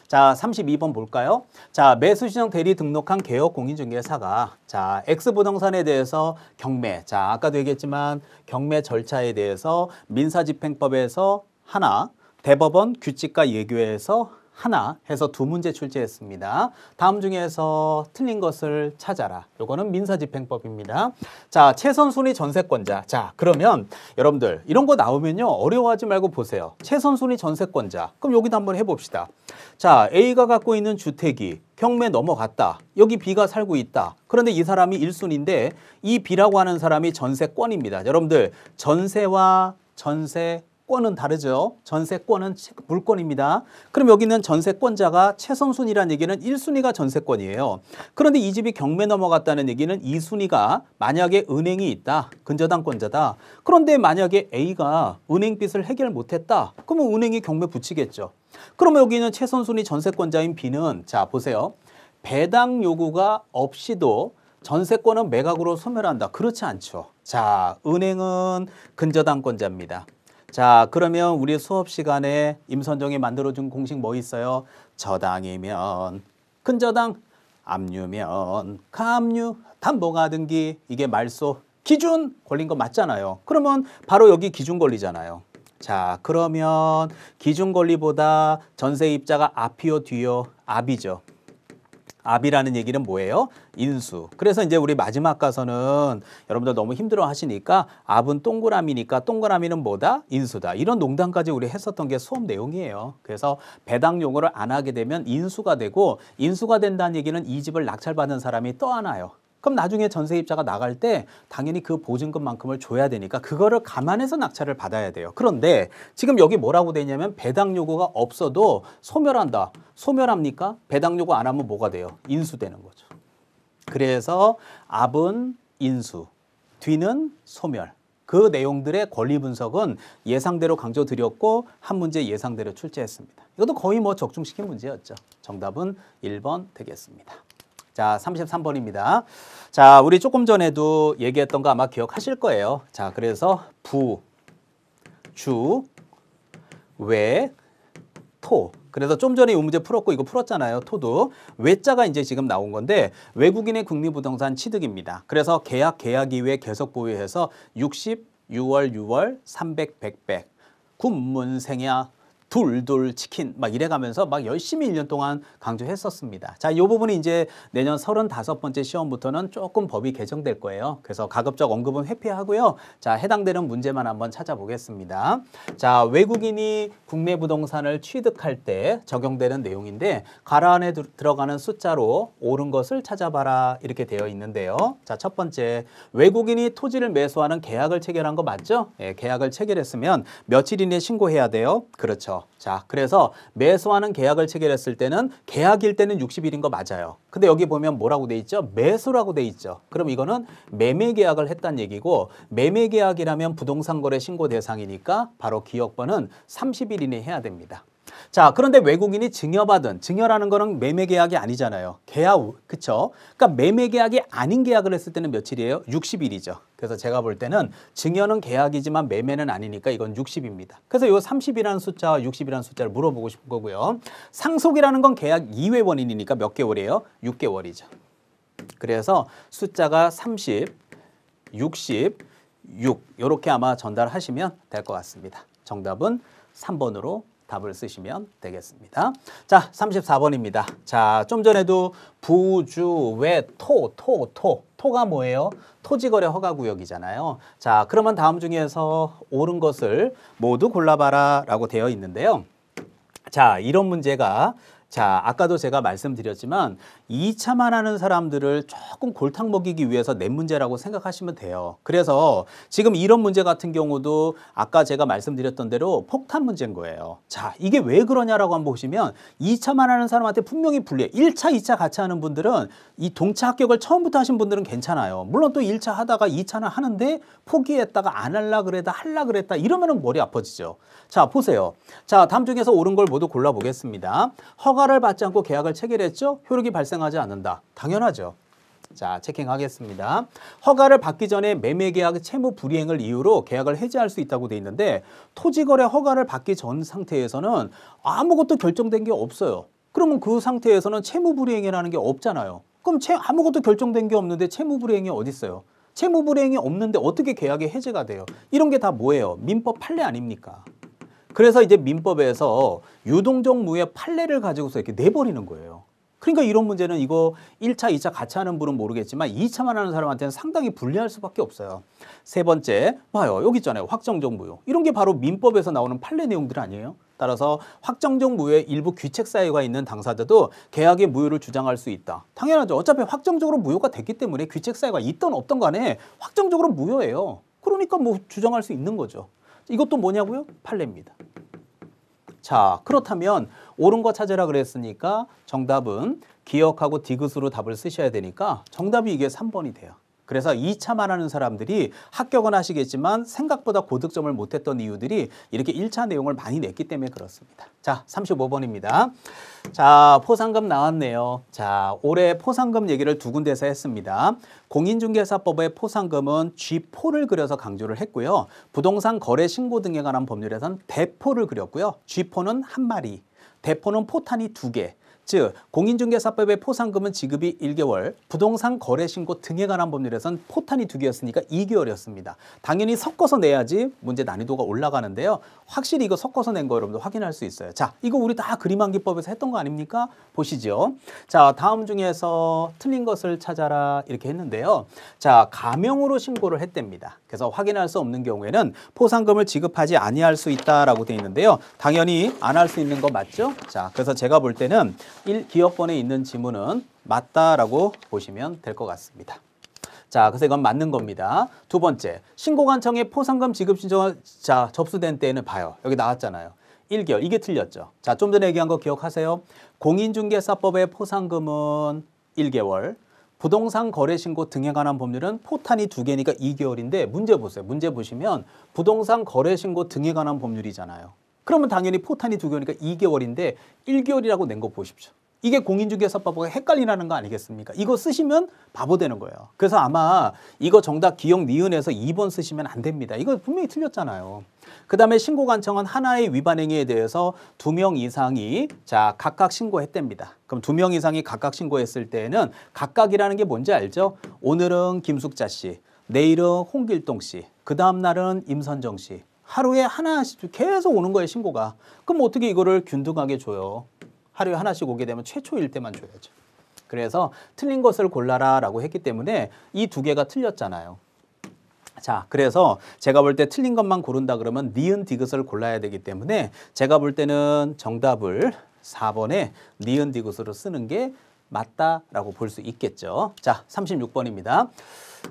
자, 32번 볼까요? 자, 매수신청 대리 등록한 개업공인중개사가 자, X부동산에 대해서 경매, 자, 아까도 얘기했지만 경매 절차에 대해서 민사집행법에서 하나, 대법원 규칙과 예규에서 하나 해서 두 문제 출제했습니다. 다음 중에서 틀린 것을 찾아라. 요거는 민사집행법입니다. 자, 최선순위 전세권자. 자, 그러면 여러분들 이런 거 나오면요. 어려워하지 말고 보세요. 최선순위 전세권자. 그럼 여기도 한번 해봅시다. 자, A가 갖고 있는 주택이 경매 넘어갔다. 여기 B가 살고 있다. 그런데 이 사람이 1순위인데 이 B라고 하는 사람이 전세권입니다. 여러분들 전세와 전세 권은 다르죠. 전세권은 물권입니다. 그럼 여기는 전세권자가 최선순위라는 얘기는 1순위가 전세권이에요. 그런데 이 집이 경매 넘어갔다는 얘기는 2순위가 만약에 은행이 있다. 근저당권자다. 그런데 만약에 A가 은행빚을 해결 못했다. 그러면 은행이 경매 붙이겠죠. 그러면 여기는 최선순위 전세권자인 B는 자 보세요. 배당 요구가 없이도 전세권은 매각으로 소멸한다. 그렇지 않죠. 자, 은행은 근저당권자입니다. 자, 그러면 우리 수업 시간에 임선정이 만들어준 공식 뭐 있어요? 저당이면 근저당, 압류면 가압류, 담보가 등기, 이게 말소, 기준 걸린 거 맞잖아요. 그러면 바로 여기 기준 걸리잖아요. 자, 그러면 기준 권리보다 전세 입자가 앞이요 뒤요? 앞이죠. 압이라는 얘기는 뭐예요? 인수. 그래서 이제 우리 마지막 가서는 여러분들 너무 힘들어 하시니까 압은 동그라미니까 동그라미는 뭐다? 인수다. 이런 농담까지 우리 했었던 게 수업 내용이에요. 그래서 배당 요구를 안 하게 되면 인수가 되고 인수가 된다는 얘기는 이 집을 낙찰받은 사람이 떠안아요. 그럼 나중에 전세입자가 나갈 때 당연히 그 보증금만큼을 줘야 되니까 그거를 감안해서 낙찰을 받아야 돼요. 그런데 지금 여기 뭐라고 돼 있냐면 배당 요구가 없어도 소멸한다. 소멸합니까? 배당 요구 안 하면 뭐가 돼요? 인수되는 거죠. 그래서 앞은 인수, 뒤는 소멸. 그 내용들의 권리 분석은 예상대로 강조드렸고 한 문제 예상대로 출제했습니다. 이것도 거의 뭐 적중시킨 문제였죠. 정답은 1번 되겠습니다. 자, 33번입니다. 자, 우리 조금 전에도 얘기했던 거 아마 기억하실 거예요. 자, 그래서 부, 주, 외, 토. 그래서 좀 전에 이 문제 풀었고 이거 풀었잖아요. 토도. 외자가 이제 지금 나온 건데 외국인의 국리부동산 취득입니다. 그래서 계약 이외에 계속 보유해서 60, 6월, 6월, 300, 100. 군문생야. 둘둘 치킨 막 이래가면서 막 열심히 1년 동안 강조했었습니다. 자, 이 부분이 이제 내년 35번째 시험부터는 조금 법이 개정될 거예요. 그래서 가급적 언급은 회피하고요. 자, 해당되는 문제만 한번 찾아보겠습니다. 자, 외국인이 국내 부동산을 취득할 때 적용되는 내용인데 가라 안에 들어가는 숫자로 옳은 것을 찾아봐라 이렇게 되어 있는데요. 자, 첫 번째 외국인이 토지를 매수하는 계약을 체결한 거 맞죠? 예, 계약을 체결했으면 며칠 이내에 신고해야 돼요. 그렇죠. 자, 그래서 매수하는 계약을 체결했을 때는 계약일 때는 60일인 거 맞아요. 근데 여기 보면 뭐라고 돼 있죠? 매수라고 돼 있죠. 그럼 이거는 매매 계약을 했다는 얘기고 매매 계약이라면 부동산 거래 신고 대상이니까 바로 기억번은 30일 이내에 해야 됩니다. 자, 그런데 외국인이 증여받은, 증여라는 거는 매매계약이 아니잖아요. 계약, 그쵸? 그러니까 매매계약이 아닌 계약을 했을 때는 며칠이에요? 60일이죠. 그래서 제가 볼 때는 증여는 계약이지만 매매는 아니니까 이건 60입니다. 그래서 요 30이라는 숫자와 60이라는 숫자를 물어보고 싶은 거고요. 상속이라는 건 계약 2회 원인이니까 몇 개월이에요? 6개월이죠. 그래서 숫자가 30, 60, 6 이렇게 아마 전달하시면 될 것 같습니다. 정답은 3번으로 답을 쓰시면 되겠습니다. 자, 34번입니다. 자, 좀 전에도 부주, 외, 토가 뭐예요? 토지거래 허가구역이잖아요. 자, 그러면 다음 중에서 옳은 것을 모두 골라봐라 라고 되어 있는데요. 자, 이런 문제가 자, 아까도 제가 말씀드렸지만 2차만 하는 사람들을 조금 골탕 먹이기 위해서 낸 문제라고 생각하시면 돼요. 그래서 지금 이런 문제 같은 경우도 아까 제가 말씀드렸던 대로 폭탄 문제인 거예요. 자, 이게 왜 그러냐라고 한번 보시면 2차만 하는 사람한테 분명히 불리해. 1차, 2차 같이 하는 분들은 이 동차 합격을 처음부터 하신 분들은 괜찮아요. 물론 또 1차 하다가 2차는 하는데 포기했다가 안 하려고 그랬다, 하려고 그랬다 이러면 머리 아파지죠. 자, 보세요. 자, 다음 중에서 옳은 걸 모두 골라보겠습니다. 허가를 받지 않고 계약을 체결했죠? 효력이 발생하지 않는다. 당연하죠. 자, 체킹하겠습니다. 허가를 받기 전에 매매계약 채무 불이행을 이유로 계약을 해지할 수 있다고 돼 있는데 토지거래 허가를 받기 전 상태에서는 아무것도 결정된 게 없어요. 그러면 그 상태에서는 채무 불이행이라는 게 없잖아요. 그럼 아무것도 결정된 게 없는데 채무 불이행이 어디 있어요? 채무 불이행이 없는데 어떻게 계약이 해지가 돼요? 이런 게 다 뭐예요? 민법 판례 아닙니까? 그래서 이제 민법에서 유동적 무효의 판례를 가지고서 이렇게 내버리는 거예요. 그러니까 이런 문제는 이거 1차, 2차 같이 하는 분은 모르겠지만 2차만 하는 사람한테는 상당히 불리할 수밖에 없어요. 세 번째, 봐요. 여기 있잖아요. 확정적 무효. 이런 게 바로 민법에서 나오는 판례 내용들 아니에요? 따라서 확정적 무효의 일부 귀책 사유가 있는 당사자도 계약의 무효를 주장할 수 있다. 당연하죠. 어차피 확정적으로 무효가 됐기 때문에 귀책 사유가 있던 없던 간에 확정적으로 무효예요. 그러니까 뭐 주장할 수 있는 거죠. 이것도 뭐냐고요? 판례입니다. 자, 그렇다면 옳은 거 찾으라 그랬으니까 정답은 기억하고 디귿으로 답을 쓰셔야 되니까 정답이 이게 3번이 돼요. 그래서 2차만 하는 사람들이 합격은 하시겠지만 생각보다 고득점을 못했던 이유들이 이렇게 1차 내용을 많이 냈기 때문에 그렇습니다. 자, 35번입니다. 자, 포상금 나왔네요. 자, 올해 포상금 얘기를 두 군데서 했습니다. 공인중개사법의 포상금은 G4를 그려서 강조를 했고요. 부동산 거래 신고 등에 관한 법률에선 대포를 그렸고요. G4는 한 마리, 대포는 포탄이 2개. 즉, 공인중개사법의 포상금은 지급이 1개월, 부동산 거래 신고 등에 관한 법률에선 포탄이 2개였으니까 2개월이었습니다. 당연히 섞어서 내야지 문제 난이도가 올라가는데요. 확실히 이거 섞어서 낸 거 여러분들 확인할 수 있어요. 자, 이거 우리 다 그림환기법에서 했던 거 아닙니까? 보시죠. 자, 다음 중에서 틀린 것을 찾아라 이렇게 했는데요. 자, 가명으로 신고를 했답니다. 그래서 확인할 수 없는 경우에는 포상금을 지급하지 아니할 수 있다라고 돼 있는데요. 당연히 안 할 수 있는 거 맞죠? 자, 그래서 제가 볼 때는 1기업번에 있는 지문은 맞다라고 보시면 될 것 같습니다. 자, 그래서 이건 맞는 겁니다. 두 번째, 신고관청의 포상금 지급 신청을 자, 접수된 때에는 봐요. 여기 나왔잖아요. 1개월, 이게 틀렸죠. 자, 좀 전에 얘기한 거 기억하세요. 공인중개사법의 포상금은 1개월, 부동산 거래 신고 등에 관한 법률은 포탄이 2개니까 2개월인데 문제 보세요. 문제 보시면 부동산 거래 신고 등에 관한 법률이잖아요. 그러면 당연히 포탄이 2개월이니까 2개월인데 1개월이라고 낸 거 보십시오. 이게 공인중개사법과 헷갈리라는 거 아니겠습니까? 이거 쓰시면 바보 되는 거예요. 그래서 아마 이거 정답 기억 니은에서 2번 쓰시면 안 됩니다. 이거 분명히 틀렸잖아요. 그 다음에 신고관청은 하나의 위반행위에 대해서 2명 이상이 자 각각 신고했답니다. 그럼 2명 이상이 각각 신고했을 때에는 각각이라는 게 뭔지 알죠? 오늘은 김숙자 씨, 내일은 홍길동 씨, 그 다음 날은 임선정 씨. 하루에 하나씩 계속 오는 거예요, 신고가. 그럼 어떻게 이거를 균등하게 줘요? 하루에 하나씩 오게 되면 최초일 때만 줘야죠. 그래서 틀린 것을 골라라 라고 했기 때문에 이 2개가 틀렸잖아요. 자, 그래서 제가 볼 때 틀린 것만 고른다 그러면 니은 디귿을 골라야 되기 때문에 제가 볼 때는 정답을 4번에 니은 디귿으로 쓰는 게 맞다라고 볼 수 있겠죠. 자, 36번입니다.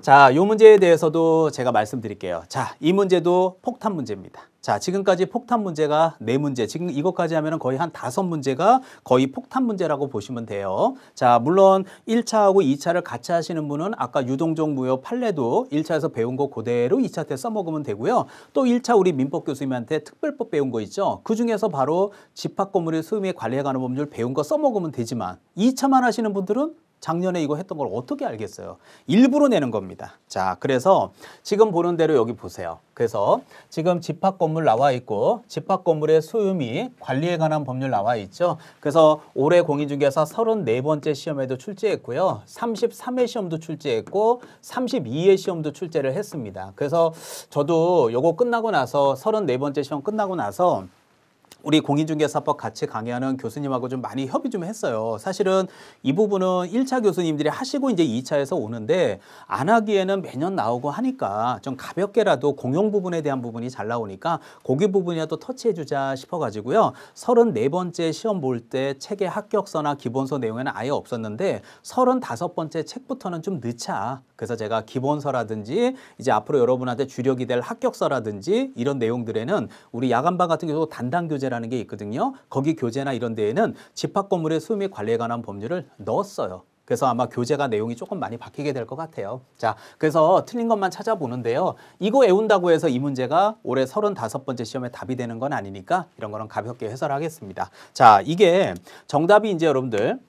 자, 이 문제에 대해서도 제가 말씀드릴게요. 자, 이 문제도 폭탄 문제입니다. 자, 지금까지 폭탄 문제가 4문제, 지금 이것까지 하면은 거의 한 5문제가 거의 폭탄 문제라고 보시면 돼요. 자, 물론 1차하고 2차를 같이 하시는 분은 아까 유동적 무효 판례도 1차에서 배운 거 그대로 2차 때 써먹으면 되고요. 또 1차 우리 민법 교수님한테 특별법 배운 거 있죠. 그 중에서 바로 집합건물의 소유의 관리에 관한 법률 배운 거 써먹으면 되지만 2차만 하시는 분들은 작년에 이거 했던 걸 어떻게 알겠어요? 일부러 내는 겁니다. 자, 그래서 지금 보는 대로 여기 보세요. 그래서 지금 집합건물 나와 있고 집합건물의 소유 및 관리에 관한 법률 나와 있죠. 그래서 올해 공인중개사 34번째 시험에도 출제했고요. 33회 시험도 출제했고 32회 시험도 출제를 했습니다. 그래서 저도 요거 끝나고 나서 34번째 시험 끝나고 나서 우리 공인중개사법 같이 강의하는 교수님하고 좀 많이 협의 좀 했어요. 사실은 이 부분은 1차 교수님들이 하시고 이제 2차에서 오는데 안 하기에는 매년 나오고 하니까 좀 가볍게라도 공용 부분에 대한 부분이 잘 나오니까 고기 부분이라도 터치해주자 싶어가지고요. 34번째 시험 볼 때 책의 합격서나 기본서 내용에는 아예 없었는데 35번째 책부터는 좀 넣자. 그래서 제가 기본서라든지 이제 앞으로 여러분한테 주력이 될 합격서라든지 이런 내용들에는 우리 야간반 같은 경우 담당 교재 라는 게 있거든요. 거기 교재나 이런 데에는 집합건물의 소유 및 관리에 관한 법률을 넣었어요. 그래서 아마 교재가 내용이 조금 많이 바뀌게 될 것 같아요. 자, 그래서 틀린 것만 찾아보는데요. 이거 외운다고 해서 이 문제가 올해 35번째 시험에 답이 되는 건 아니니까 이런 거는 가볍게 해설하겠습니다. 자, 이게 정답이 이제 여러분들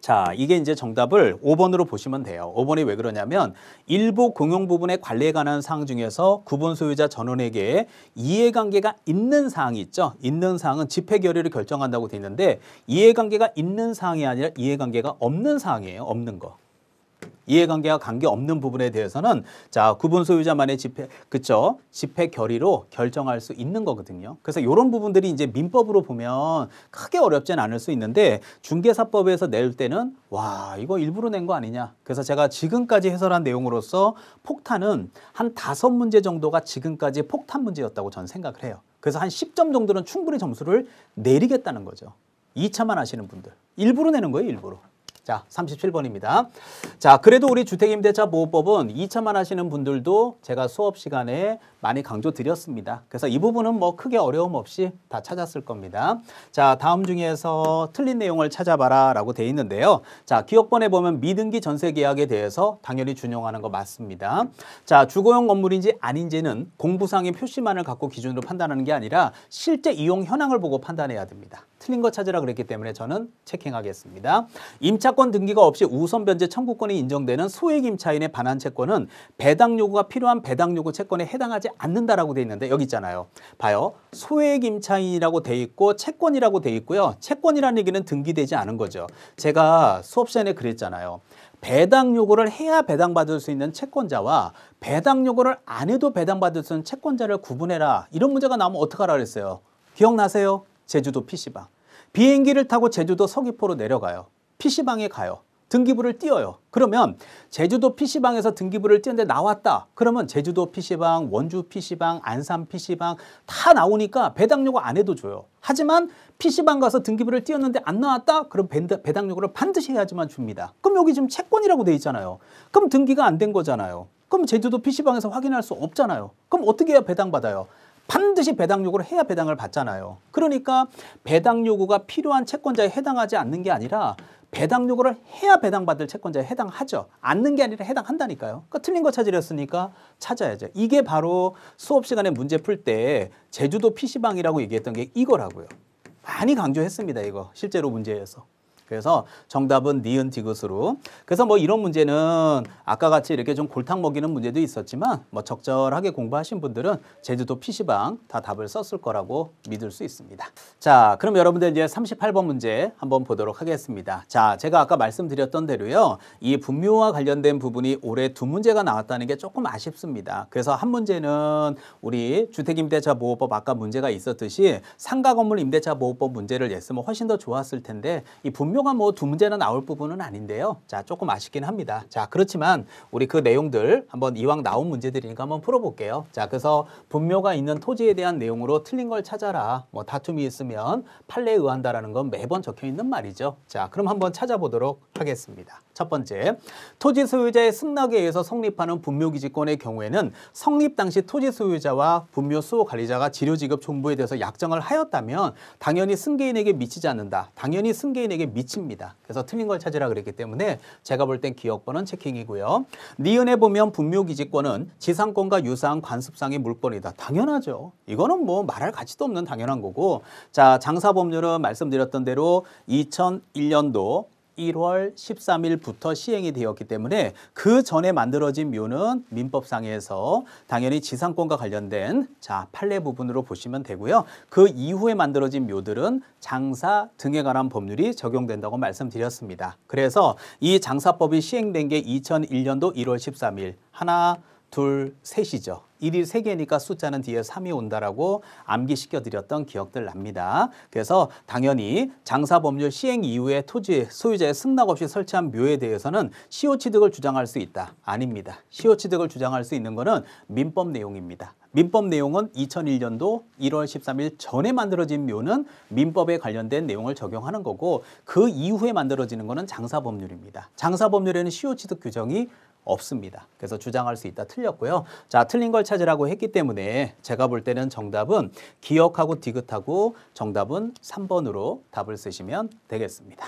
자, 이게 이제 정답을 5번으로 보시면 돼요. 5번이 왜 그러냐면 일부 공용 부분의 관리에 관한 사항 중에서 구분 소유자 전원에게 이해관계가 있는 사항이 있죠. 있는 사항은 집행결의를 결정한다고 돼 있는데 이해관계가 있는 사항이 아니라 이해관계가 없는 사항이에요. 없는 거. 이해관계와 관계없는 부분에 대해서는 자 구분 소유자만의 집행결의로 결정할 수 있는 거거든요. 그래서 이런 부분들이 이제 민법으로 보면 크게 어렵진 않을 수 있는데 중개사법에서 낼 때는 와 이거 일부러 낸 거 아니냐. 그래서 제가 지금까지 해설한 내용으로서 폭탄은 한 5문제 정도가 지금까지 폭탄 문제였다고 저는 생각을 해요. 그래서 한 10점 정도는 충분히 점수를 내리겠다는 거죠. 2차만 하시는 분들. 일부러 내는 거예요. 일부러. 자, 37번입니다. 자, 그래도 우리 주택임대차보호법은 2차만 하시는 분들도 제가 수업 시간에 많이 강조드렸습니다. 그래서 이 부분은 뭐 크게 어려움 없이 다 찾았을 겁니다. 자, 다음 중에서 틀린 내용을 찾아봐라 라고 돼 있는데요. 자, 기억번에 보면 미등기 전세계약에 대해서 당연히 준용하는 거 맞습니다. 자, 주거용 건물인지 아닌지는 공부상의 표시만을 갖고 기준으로 판단하는 게 아니라 실제 이용 현황을 보고 판단해야 됩니다. 틀린 거 찾으라 그랬기 때문에 저는 체킹하겠습니다. 임차권 등기가 없이 우선 변제 청구권이 인정되는 소액 임차인의 반환 채권은 배당 요구가 필요한 배당 요구 채권에 해당하지 않는다라고 돼 있는데 여기 있잖아요. 봐요. 소액 임차인이라고 돼 있고 채권이라고 돼 있고요. 채권이라는 얘기는 등기되지 않은 거죠. 제가 수업 시간에 그랬잖아요. 배당 요구를 해야 배당받을 수 있는 채권자와 배당 요구를 안 해도 배당받을 수 있는 채권자를 구분해라. 이런 문제가 나오면 어떡하라 그랬어요. 기억나세요? 제주도 PC방. 비행기를 타고 제주도 서귀포로 내려가요. PC방에 가요. 등기부를 띄어요. 그러면 제주도 PC방에서 등기부를 띄는데 나왔다. 그러면 제주도 PC방, 원주 PC방, 안산 PC방 다 나오니까 배당 요구 안 해도 줘요. 하지만 PC방 가서 등기부를 띄었는데 안 나왔다? 그럼 배당 요구를 반드시 해야지만 줍니다. 그럼 여기 지금 채권이라고 돼 있잖아요. 그럼 등기가 안 된 거잖아요. 그럼 제주도 PC방에서 확인할 수 없잖아요. 그럼 어떻게 해야 배당받아요? 반드시 배당 요구를 해야 배당을 받잖아요. 그러니까 배당 요구가 필요한 채권자에 해당하지 않는 게 아니라 배당 요구를 해야 배당받을 채권자에 해당하죠. 않는 게 아니라 해당한다니까요. 그러니까 틀린 거 찾으렸으니까 찾아야죠. 이게 바로 수업 시간에 문제 풀 때 제주도 PC방이라고 얘기했던 게 이거라고요. 많이 강조했습니다. 이거 실제로 문제에서. 그래서 정답은 니은 디귿으로. 그래서 뭐 이런 문제는 아까 같이 이렇게 좀 골탕 먹이는 문제도 있었지만 뭐 적절하게 공부하신 분들은 제주도 PC방 다 답을 썼을 거라고 믿을 수 있습니다. 자, 그럼 여러분들 이제 38번 문제 한번 보도록 하겠습니다. 자, 제가 아까 말씀드렸던 대로요. 이 분묘와 관련된 부분이 올해 2문제가 나왔다는 게 조금 아쉽습니다. 그래서 한 문제는 우리 주택임대차보호법 아까 문제가 있었듯이 상가건물 임대차보호법 문제를 냈으면 훨씬 더 좋았을 텐데 이 분묘 홀로가 뭐 두 문제나 나올 부분은 아닌데요. 자, 조금 아쉽긴 합니다. 자, 그렇지만 우리 그 내용들 한번 이왕 나온 문제들이니까 한번 풀어볼게요. 자, 그래서 분묘가 있는 토지에 대한 내용으로 틀린 걸 찾아라. 뭐 다툼이 있으면 판례에 의한다라는 건 매번 적혀 있는 말이죠. 자, 그럼 한번 찾아보도록 하겠습니다. 첫 번째, 토지 소유자의 승낙에 의해서 성립하는 분묘기지권의 경우에는 성립 당시 토지 소유자와 분묘 수호 관리자가 지료지급 종부에 대해서 약정을 하였다면 당연히 승계인에게 미치지 않는다. 당연히 승계인에게 미칩니다. 그래서 틀린 걸 찾으라 그랬기 때문에 제가 볼 땐 기억번은 체킹이고요. 니은에 보면 분묘기지권은 지상권과 유사한 관습상의 물권이다. 당연하죠. 이거는 뭐 말할 가치도 없는 당연한 거고, 자, 장사법률은 말씀드렸던 대로 2001년도 1월 13일부터 시행이 되었기 때문에 그 전에 만들어진 묘는 민법상에서 당연히 지상권과 관련된, 자, 판례 부분으로 보시면 되고요. 그 이후에 만들어진 묘들은 장사 등에 관한 법률이 적용된다고 말씀드렸습니다. 그래서 이 장사법이 시행된 게 2001년도 1월 13일 하나, 둘, 셋이죠. 1이 3개니까 숫자는 뒤에 3이 온다라고 암기시켜드렸던 기억들 납니다. 그래서 당연히 장사법률 시행 이후에 토지 소유자의 승낙 없이 설치한 묘에 대해서는 시효취득을 주장할 수 있다. 아닙니다. 시효취득을 주장할 수 있는 거는 민법 내용입니다. 민법 내용은 2001년도 1월 13일 전에 만들어진 묘는 민법에 관련된 내용을 적용하는 거고, 그 이후에 만들어지는 거는 장사법률입니다. 장사법률에는 시효취득 규정이 없습니다. 그래서 주장할 수 있다 틀렸고요. 자, 틀린 걸 찾으라고 했기 때문에 제가 볼 때는 정답은 기억하고 디귿하고 정답은 3번으로 답을 쓰시면 되겠습니다.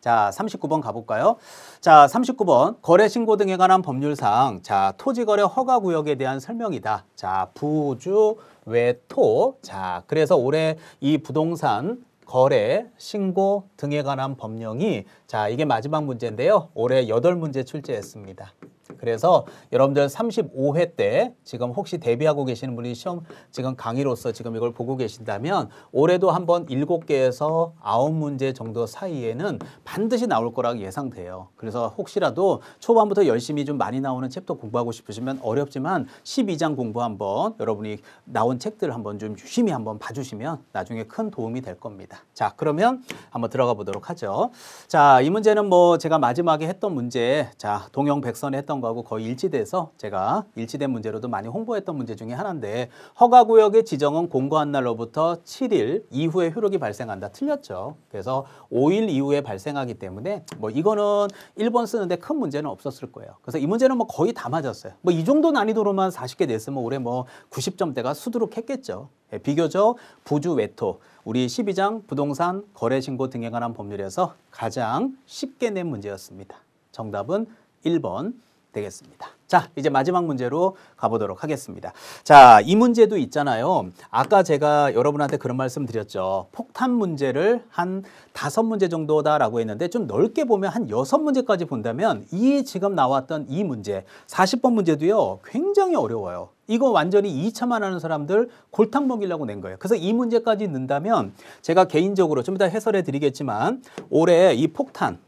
자, 39번 가볼까요? 자, 39번 거래신고 등에 관한 법률상, 자, 토지거래 허가구역에 대한 설명이다. 자, 부주 외토. 자, 그래서 올해 이 부동산 거래, 신고 등에 관한 법령이, 자, 이게 마지막 문제인데요. 올해 8문제 출제했습니다. 그래서 여러분들 35회 때 지금 혹시 대비하고 계시는 분이 시험 지금 강의로서 지금 이걸 보고 계신다면 올해도 한번 7개에서 9문제 정도 사이에는 반드시 나올 거라고 예상돼요. 그래서 혹시라도 초반부터 열심히 좀 많이 나오는 챕터 공부하고 싶으시면 어렵지만 12장 공부 한번, 여러분이 나온 책들 한번 좀 유심히 한번 봐주시면 나중에 큰 도움이 될 겁니다. 자, 그러면 한번 들어가 보도록 하죠. 자, 이 문제는 뭐 제가 마지막에 했던 문제, 자, 동영 백선에 했던 거하고 거의 일치돼서 제가 일치된 문제로도 많이 홍보했던 문제 중에 하나인데, 허가구역의 지정은 공고한 날로부터 7일 이후에 효력이 발생한다. 틀렸죠. 그래서 5일 이후에 발생하기 때문에 뭐 이거는 1번 쓰는데 큰 문제는 없었을 거예요. 그래서 이 문제는 뭐 거의 다 맞았어요. 뭐 이 정도 난이도로만 40개 냈으면 올해 뭐 90점대가 수두룩했겠죠. 비교적 부주 외토, 우리 12장 부동산 거래신고 등에 관한 법률에서 가장 쉽게 낸 문제였습니다. 정답은 1번 되겠습니다. 자, 이제 마지막 문제로 가보도록 하겠습니다. 자, 이 문제도 있잖아요. 아까 제가 여러분한테 그런 말씀 드렸죠. 폭탄 문제를 한 5문제 정도다라고 했는데 좀 넓게 보면 한 6문제까지 본다면 이 지금 나왔던 이 문제, 40번 문제도요, 굉장히 어려워요. 이거 완전히 2차만 하는 사람들 골탕 먹이려고 낸 거예요. 그래서 이 문제까지 넣는다면 제가 개인적으로 좀 이따 해설해 드리겠지만 올해 이 폭탄,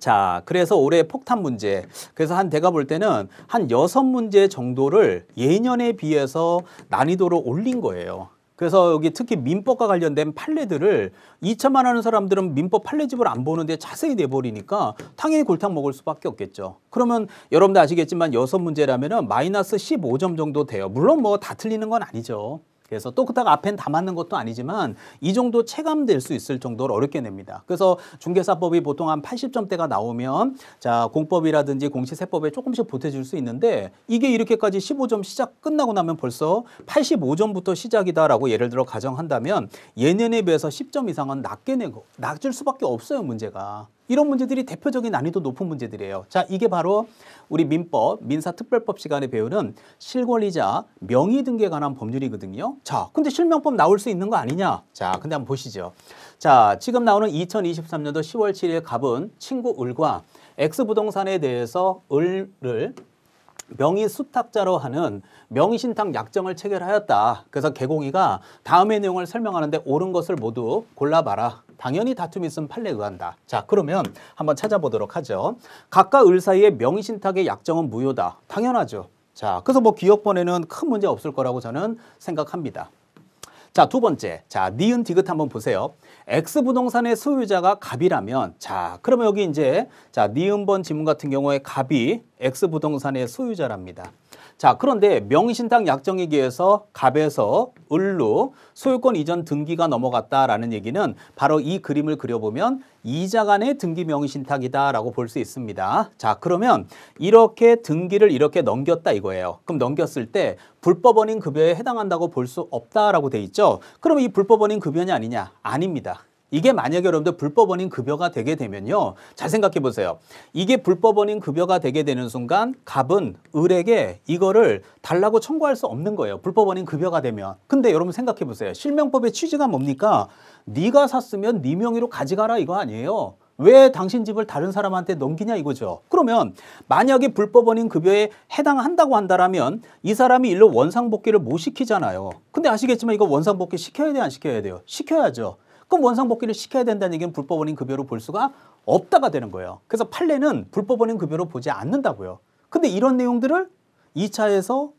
자, 그래서 올해 폭탄 문제, 그래서 한 제가 볼 때는 한 6문제 정도를 예년에 비해서 난이도를 올린 거예요. 그래서 여기 특히 민법과 관련된 판례들을 2차만 하는 사람들은 민법 판례집을 안 보는데 자세히 내버리니까 당연히 골탕 먹을 수밖에 없겠죠. 그러면 여러분도 아시겠지만 6문제라면 마이너스 15점 정도 돼요. 물론 뭐 다 틀리는 건 아니죠. 그래서 또 그닥 앞엔 다 맞는 것도 아니지만 이 정도 체감될 수 있을 정도로 어렵게 냅니다. 그래서 중개사법이 보통 한 80점대가 나오면, 자, 공법이라든지 공시세법에 조금씩 보태줄 수 있는데 이게 이렇게까지 15점 시작 끝나고 나면 벌써 85점부터 시작이다라고 예를 들어 가정한다면 예년에 비해서 10점 이상은 낮게 내고 낮을 수밖에 없어요, 문제가. 이런 문제들이 대표적인 난이도 높은 문제들이에요. 자, 이게 바로 우리 민법, 민사특별법 시간에 배우는 실권리자 명의 등기에 관한 법률이거든요. 자, 근데 실명법 나올 수 있는 거 아니냐? 자, 근데 한번 보시죠. 자, 지금 나오는 2023년도 10월 7일 갑은 친구 을과 X부동산에 대해서 을을 명의 수탁자로 하는 명의신탁 약정을 체결하였다. 그래서 개공이가 다음의 내용을 설명하는데 옳은 것을 모두 골라봐라. 당연히 다툼이 있으면 판례에 의한다. 자, 그러면 한번 찾아보도록 하죠. 각각 을 사이의 명의신탁의 약정은 무효다. 당연하죠. 자, 그래서 뭐 기억번에는 큰 문제 없을 거라고 저는 생각합니다. 자, 두 번째. 자, 니은 디귿 한번 보세요. X 부동산의 소유자가 갑이라면, 자, 그러면 여기 이제, 자, 니은번 지문 같은 경우에 갑이 X 부동산의 소유자랍니다. 자, 그런데 명의신탁 약정에 의해서 갑에서 을로 소유권 이전 등기가 넘어갔다라는 얘기는 바로 이 그림을 그려보면 이자 간의 등기 명의신탁이다라고 볼 수 있습니다. 자, 그러면 이렇게 등기를 이렇게 넘겼다 이거예요. 그럼 넘겼을 때 불법원인 급여에 해당한다고 볼 수 없다라고 돼 있죠. 그럼 이 불법원인 급여냐 아니냐? 아닙니다. 이게 만약에 여러분들 불법원인 급여가 되게 되면요. 잘 생각해 보세요. 이게 불법원인 급여가 되게 되는 순간 갑은 을에게 이거를 달라고 청구할 수 없는 거예요. 불법원인 급여가 되면. 근데 여러분 생각해 보세요. 실명법의 취지가 뭡니까? 네가 샀으면 네 명의로 가져가라 이거 아니에요. 왜 당신 집을 다른 사람한테 넘기냐 이거죠. 그러면 만약에 불법원인 급여에 해당한다고 한다라면 이 사람이 일로 원상복귀를 못 시키잖아요. 근데 아시겠지만 이거 원상복귀 시켜야 돼요? 안 시켜야 돼요? 시켜야죠. 그럼 원상복귀를 시켜야 된다는 얘기는 불법원인 급여로 볼 수가 없다가 되는 거예요. 그래서 판례는 불법원인 급여로 보지 않는다고요. 근데 이런 내용들을 2차에서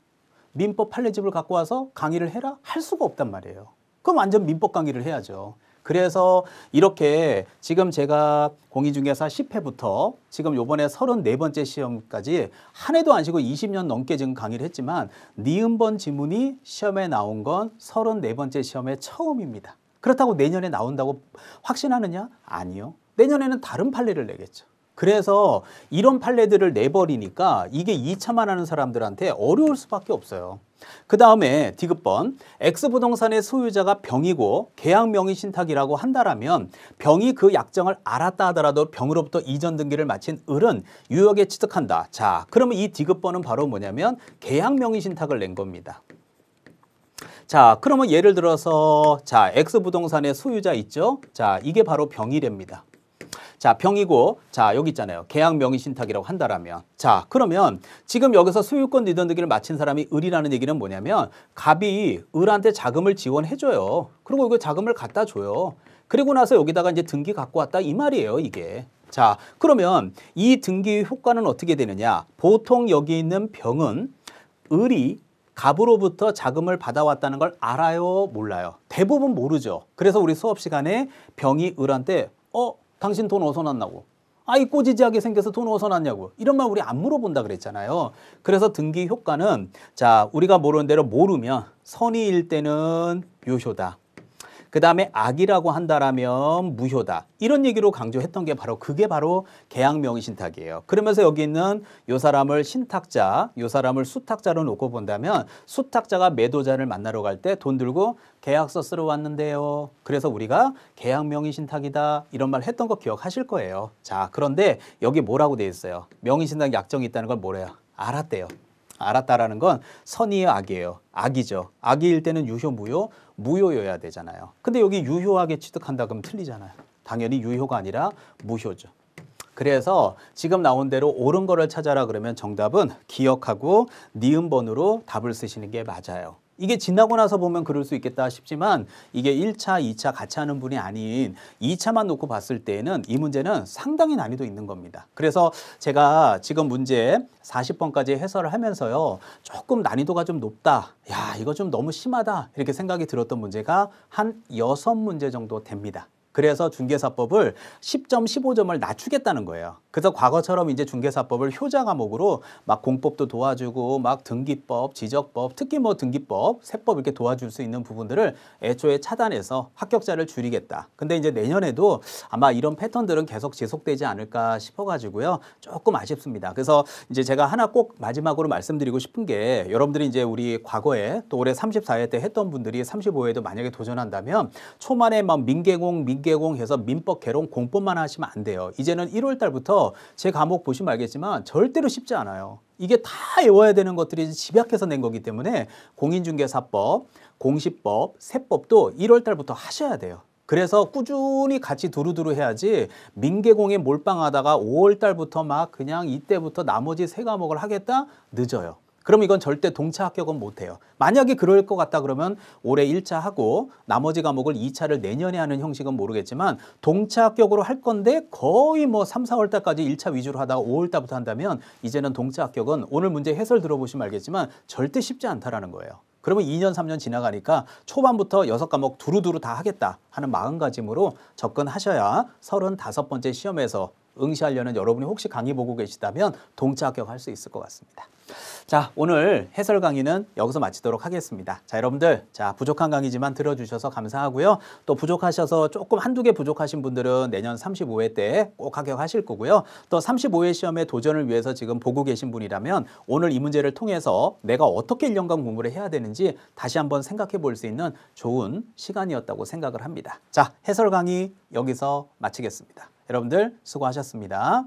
민법 판례집을 갖고 와서 강의를 해라? 할 수가 없단 말이에요. 그럼 완전 민법 강의를 해야죠. 그래서 이렇게 지금 제가 공인중개사 10회부터 지금 요번에 34번째 시험까지 한 해도 안 쉬고 20년 넘게 지금 강의를 했지만 니은번 지문이 시험에 나온 건 34번째 시험의 처음입니다. 그렇다고 내년에 나온다고 확신하느냐? 아니요. 내년에는 다른 판례를 내겠죠. 그래서 이런 판례들을 내버리니까 이게 2차만 하는 사람들한테 어려울 수밖에 없어요. 그 다음에 디귿번, X부동산의 소유자가 병이고 계약 명의신탁이라고 한다라면 병이 그 약정을 알았다 하더라도 병으로부터 이전 등기를 마친 을은 유효하게 취득한다. 자, 그러면 이 디귿번은 바로 뭐냐면 계약 명의신탁을 낸 겁니다. 자, 그러면 예를 들어서 자, X 부동산의 소유자 있죠? 자, 이게 바로 병이랍니다. 자, 병이고 자, 여기 있잖아요. 계약 명의 신탁이라고 한다라면. 자, 그러면 지금 여기서 소유권 이전 등기를 마친 사람이 을이라는 얘기는 뭐냐면 갑이 을한테 자금을 지원해 줘요. 그리고 이거 자금을 갖다 줘요. 그리고 나서 여기다가 이제 등기 갖고 왔다 이 말이에요, 이게. 자, 그러면 이 등기 효과는 어떻게 되느냐? 보통 여기 있는 병은 을이 갑으로부터 자금을 받아왔다는 걸 알아요? 몰라요? 대부분 모르죠. 그래서 우리 수업 시간에 병이 을한테 당신 돈 어디서 났냐고, 아이 꼬지지하게 생겨서 돈 어디서 났냐고, 이런 말 우리 안 물어본다 그랬잖아요. 그래서 등기 효과는 자, 우리가 모르는 대로 모르면 선의일 때는 유효다. 그 다음에 악이라고 한다라면 무효다. 이런 얘기로 강조했던 게 바로 그게 바로 계약 명의 신탁이에요. 그러면서 여기 있는 요 사람을 신탁자, 요 사람을 수탁자로 놓고 본다면 수탁자가 매도자를 만나러 갈 때 돈 들고 계약서 쓰러 왔는데요. 그래서 우리가 계약 명의 신탁이다. 이런 말 했던 거 기억하실 거예요. 자, 그런데 여기 뭐라고 돼 있어요? 명의 신탁 약정이 있다는 걸 뭐래요? 알았대요. 알았다라는 건 선의의 악이에요. 악이죠. 악일 때는 유효, 무효, 무효여야 되잖아요. 근데 여기 유효하게 취득한다 그러면 틀리잖아요. 당연히 유효가 아니라 무효죠. 그래서 지금 나온 대로 옳은 거를 찾아라 그러면 정답은 기억하고 니은번으로 답을 쓰시는 게 맞아요. 이게 지나고 나서 보면 그럴 수 있겠다 싶지만 이게 1차, 2차 같이 하는 분이 아닌 2차만 놓고 봤을 때에는 이 문제는 상당히 난이도 있는 겁니다. 그래서 제가 지금 문제 40번까지 해설을 하면서요. 조금 난이도가 좀 높다. 야, 이거 좀 너무 심하다. 이렇게 생각이 들었던 문제가 한 6문제 정도 됩니다. 그래서 중개사법을 10점, 15점을 낮추겠다는 거예요. 그래서 과거처럼 이제 중개사법을 효자 과목으로 막 공법도 도와주고 막 등기법, 지적법, 특히 뭐 등기법, 세법 이렇게 도와줄 수 있는 부분들을 애초에 차단해서 합격자를 줄이겠다. 근데 이제 내년에도 아마 이런 패턴들은 계속 지속되지 않을까 싶어가지고요. 조금 아쉽습니다. 그래서 이제 제가 하나 꼭 마지막으로 말씀드리고 싶은 게 여러분들이 이제 우리 과거에 또 올해 34회 때 했던 분들이 35회에도 만약에 도전한다면 초반에 막 민개공해서 민법, 개론, 공법만 하시면 안 돼요. 이제는 1월 달부터 제 과목 보시면 알겠지만 절대로 쉽지 않아요. 이게 다 외워야 되는 것들이 집약해서 낸 거기 때문에 공인중개사법, 공시법, 세법도 1월 달부터 하셔야 돼요. 그래서 꾸준히 같이 두루두루 해야지 민개공에 몰빵하다가 5월 달부터 막 그냥 이때부터 나머지 세 과목을 하겠다? 늦어요. 그럼 이건 절대 동차 합격은 못해요. 만약에 그럴 것 같다 그러면 올해 1차 하고 나머지 과목을 2차를 내년에 하는 형식은 모르겠지만 동차 합격으로 할 건데 거의 뭐 3, 4월 달까지 1차 위주로 하다가 5월 달부터 한다면 이제는 동차 합격은 오늘 문제 해설 들어보시면 알겠지만 절대 쉽지 않다라는 거예요. 그러면 2년, 3년 지나가니까 초반부터 6과목 두루두루 다 하겠다 하는 마음가짐으로 접근하셔야 35번째 시험에서 응시하려는 여러분이 혹시 강의 보고 계시다면 동차 합격할 수 있을 것 같습니다. 자, 오늘 해설 강의는 여기서 마치도록 하겠습니다. 자, 여러분들, 자, 부족한 강의지만 들어주셔서 감사하고요. 또 부족하셔서 조금 한두 개 부족하신 분들은 내년 35회 때 꼭 합격하실 거고요. 또 35회 시험에 도전을 위해서 지금 보고 계신 분이라면 오늘 이 문제를 통해서 내가 어떻게 1년간 공부를 해야 되는지 다시 한번 생각해 볼 수 있는 좋은 시간이었다고 생각을 합니다. 자, 해설 강의 여기서 마치겠습니다. 여러분들 수고하셨습니다.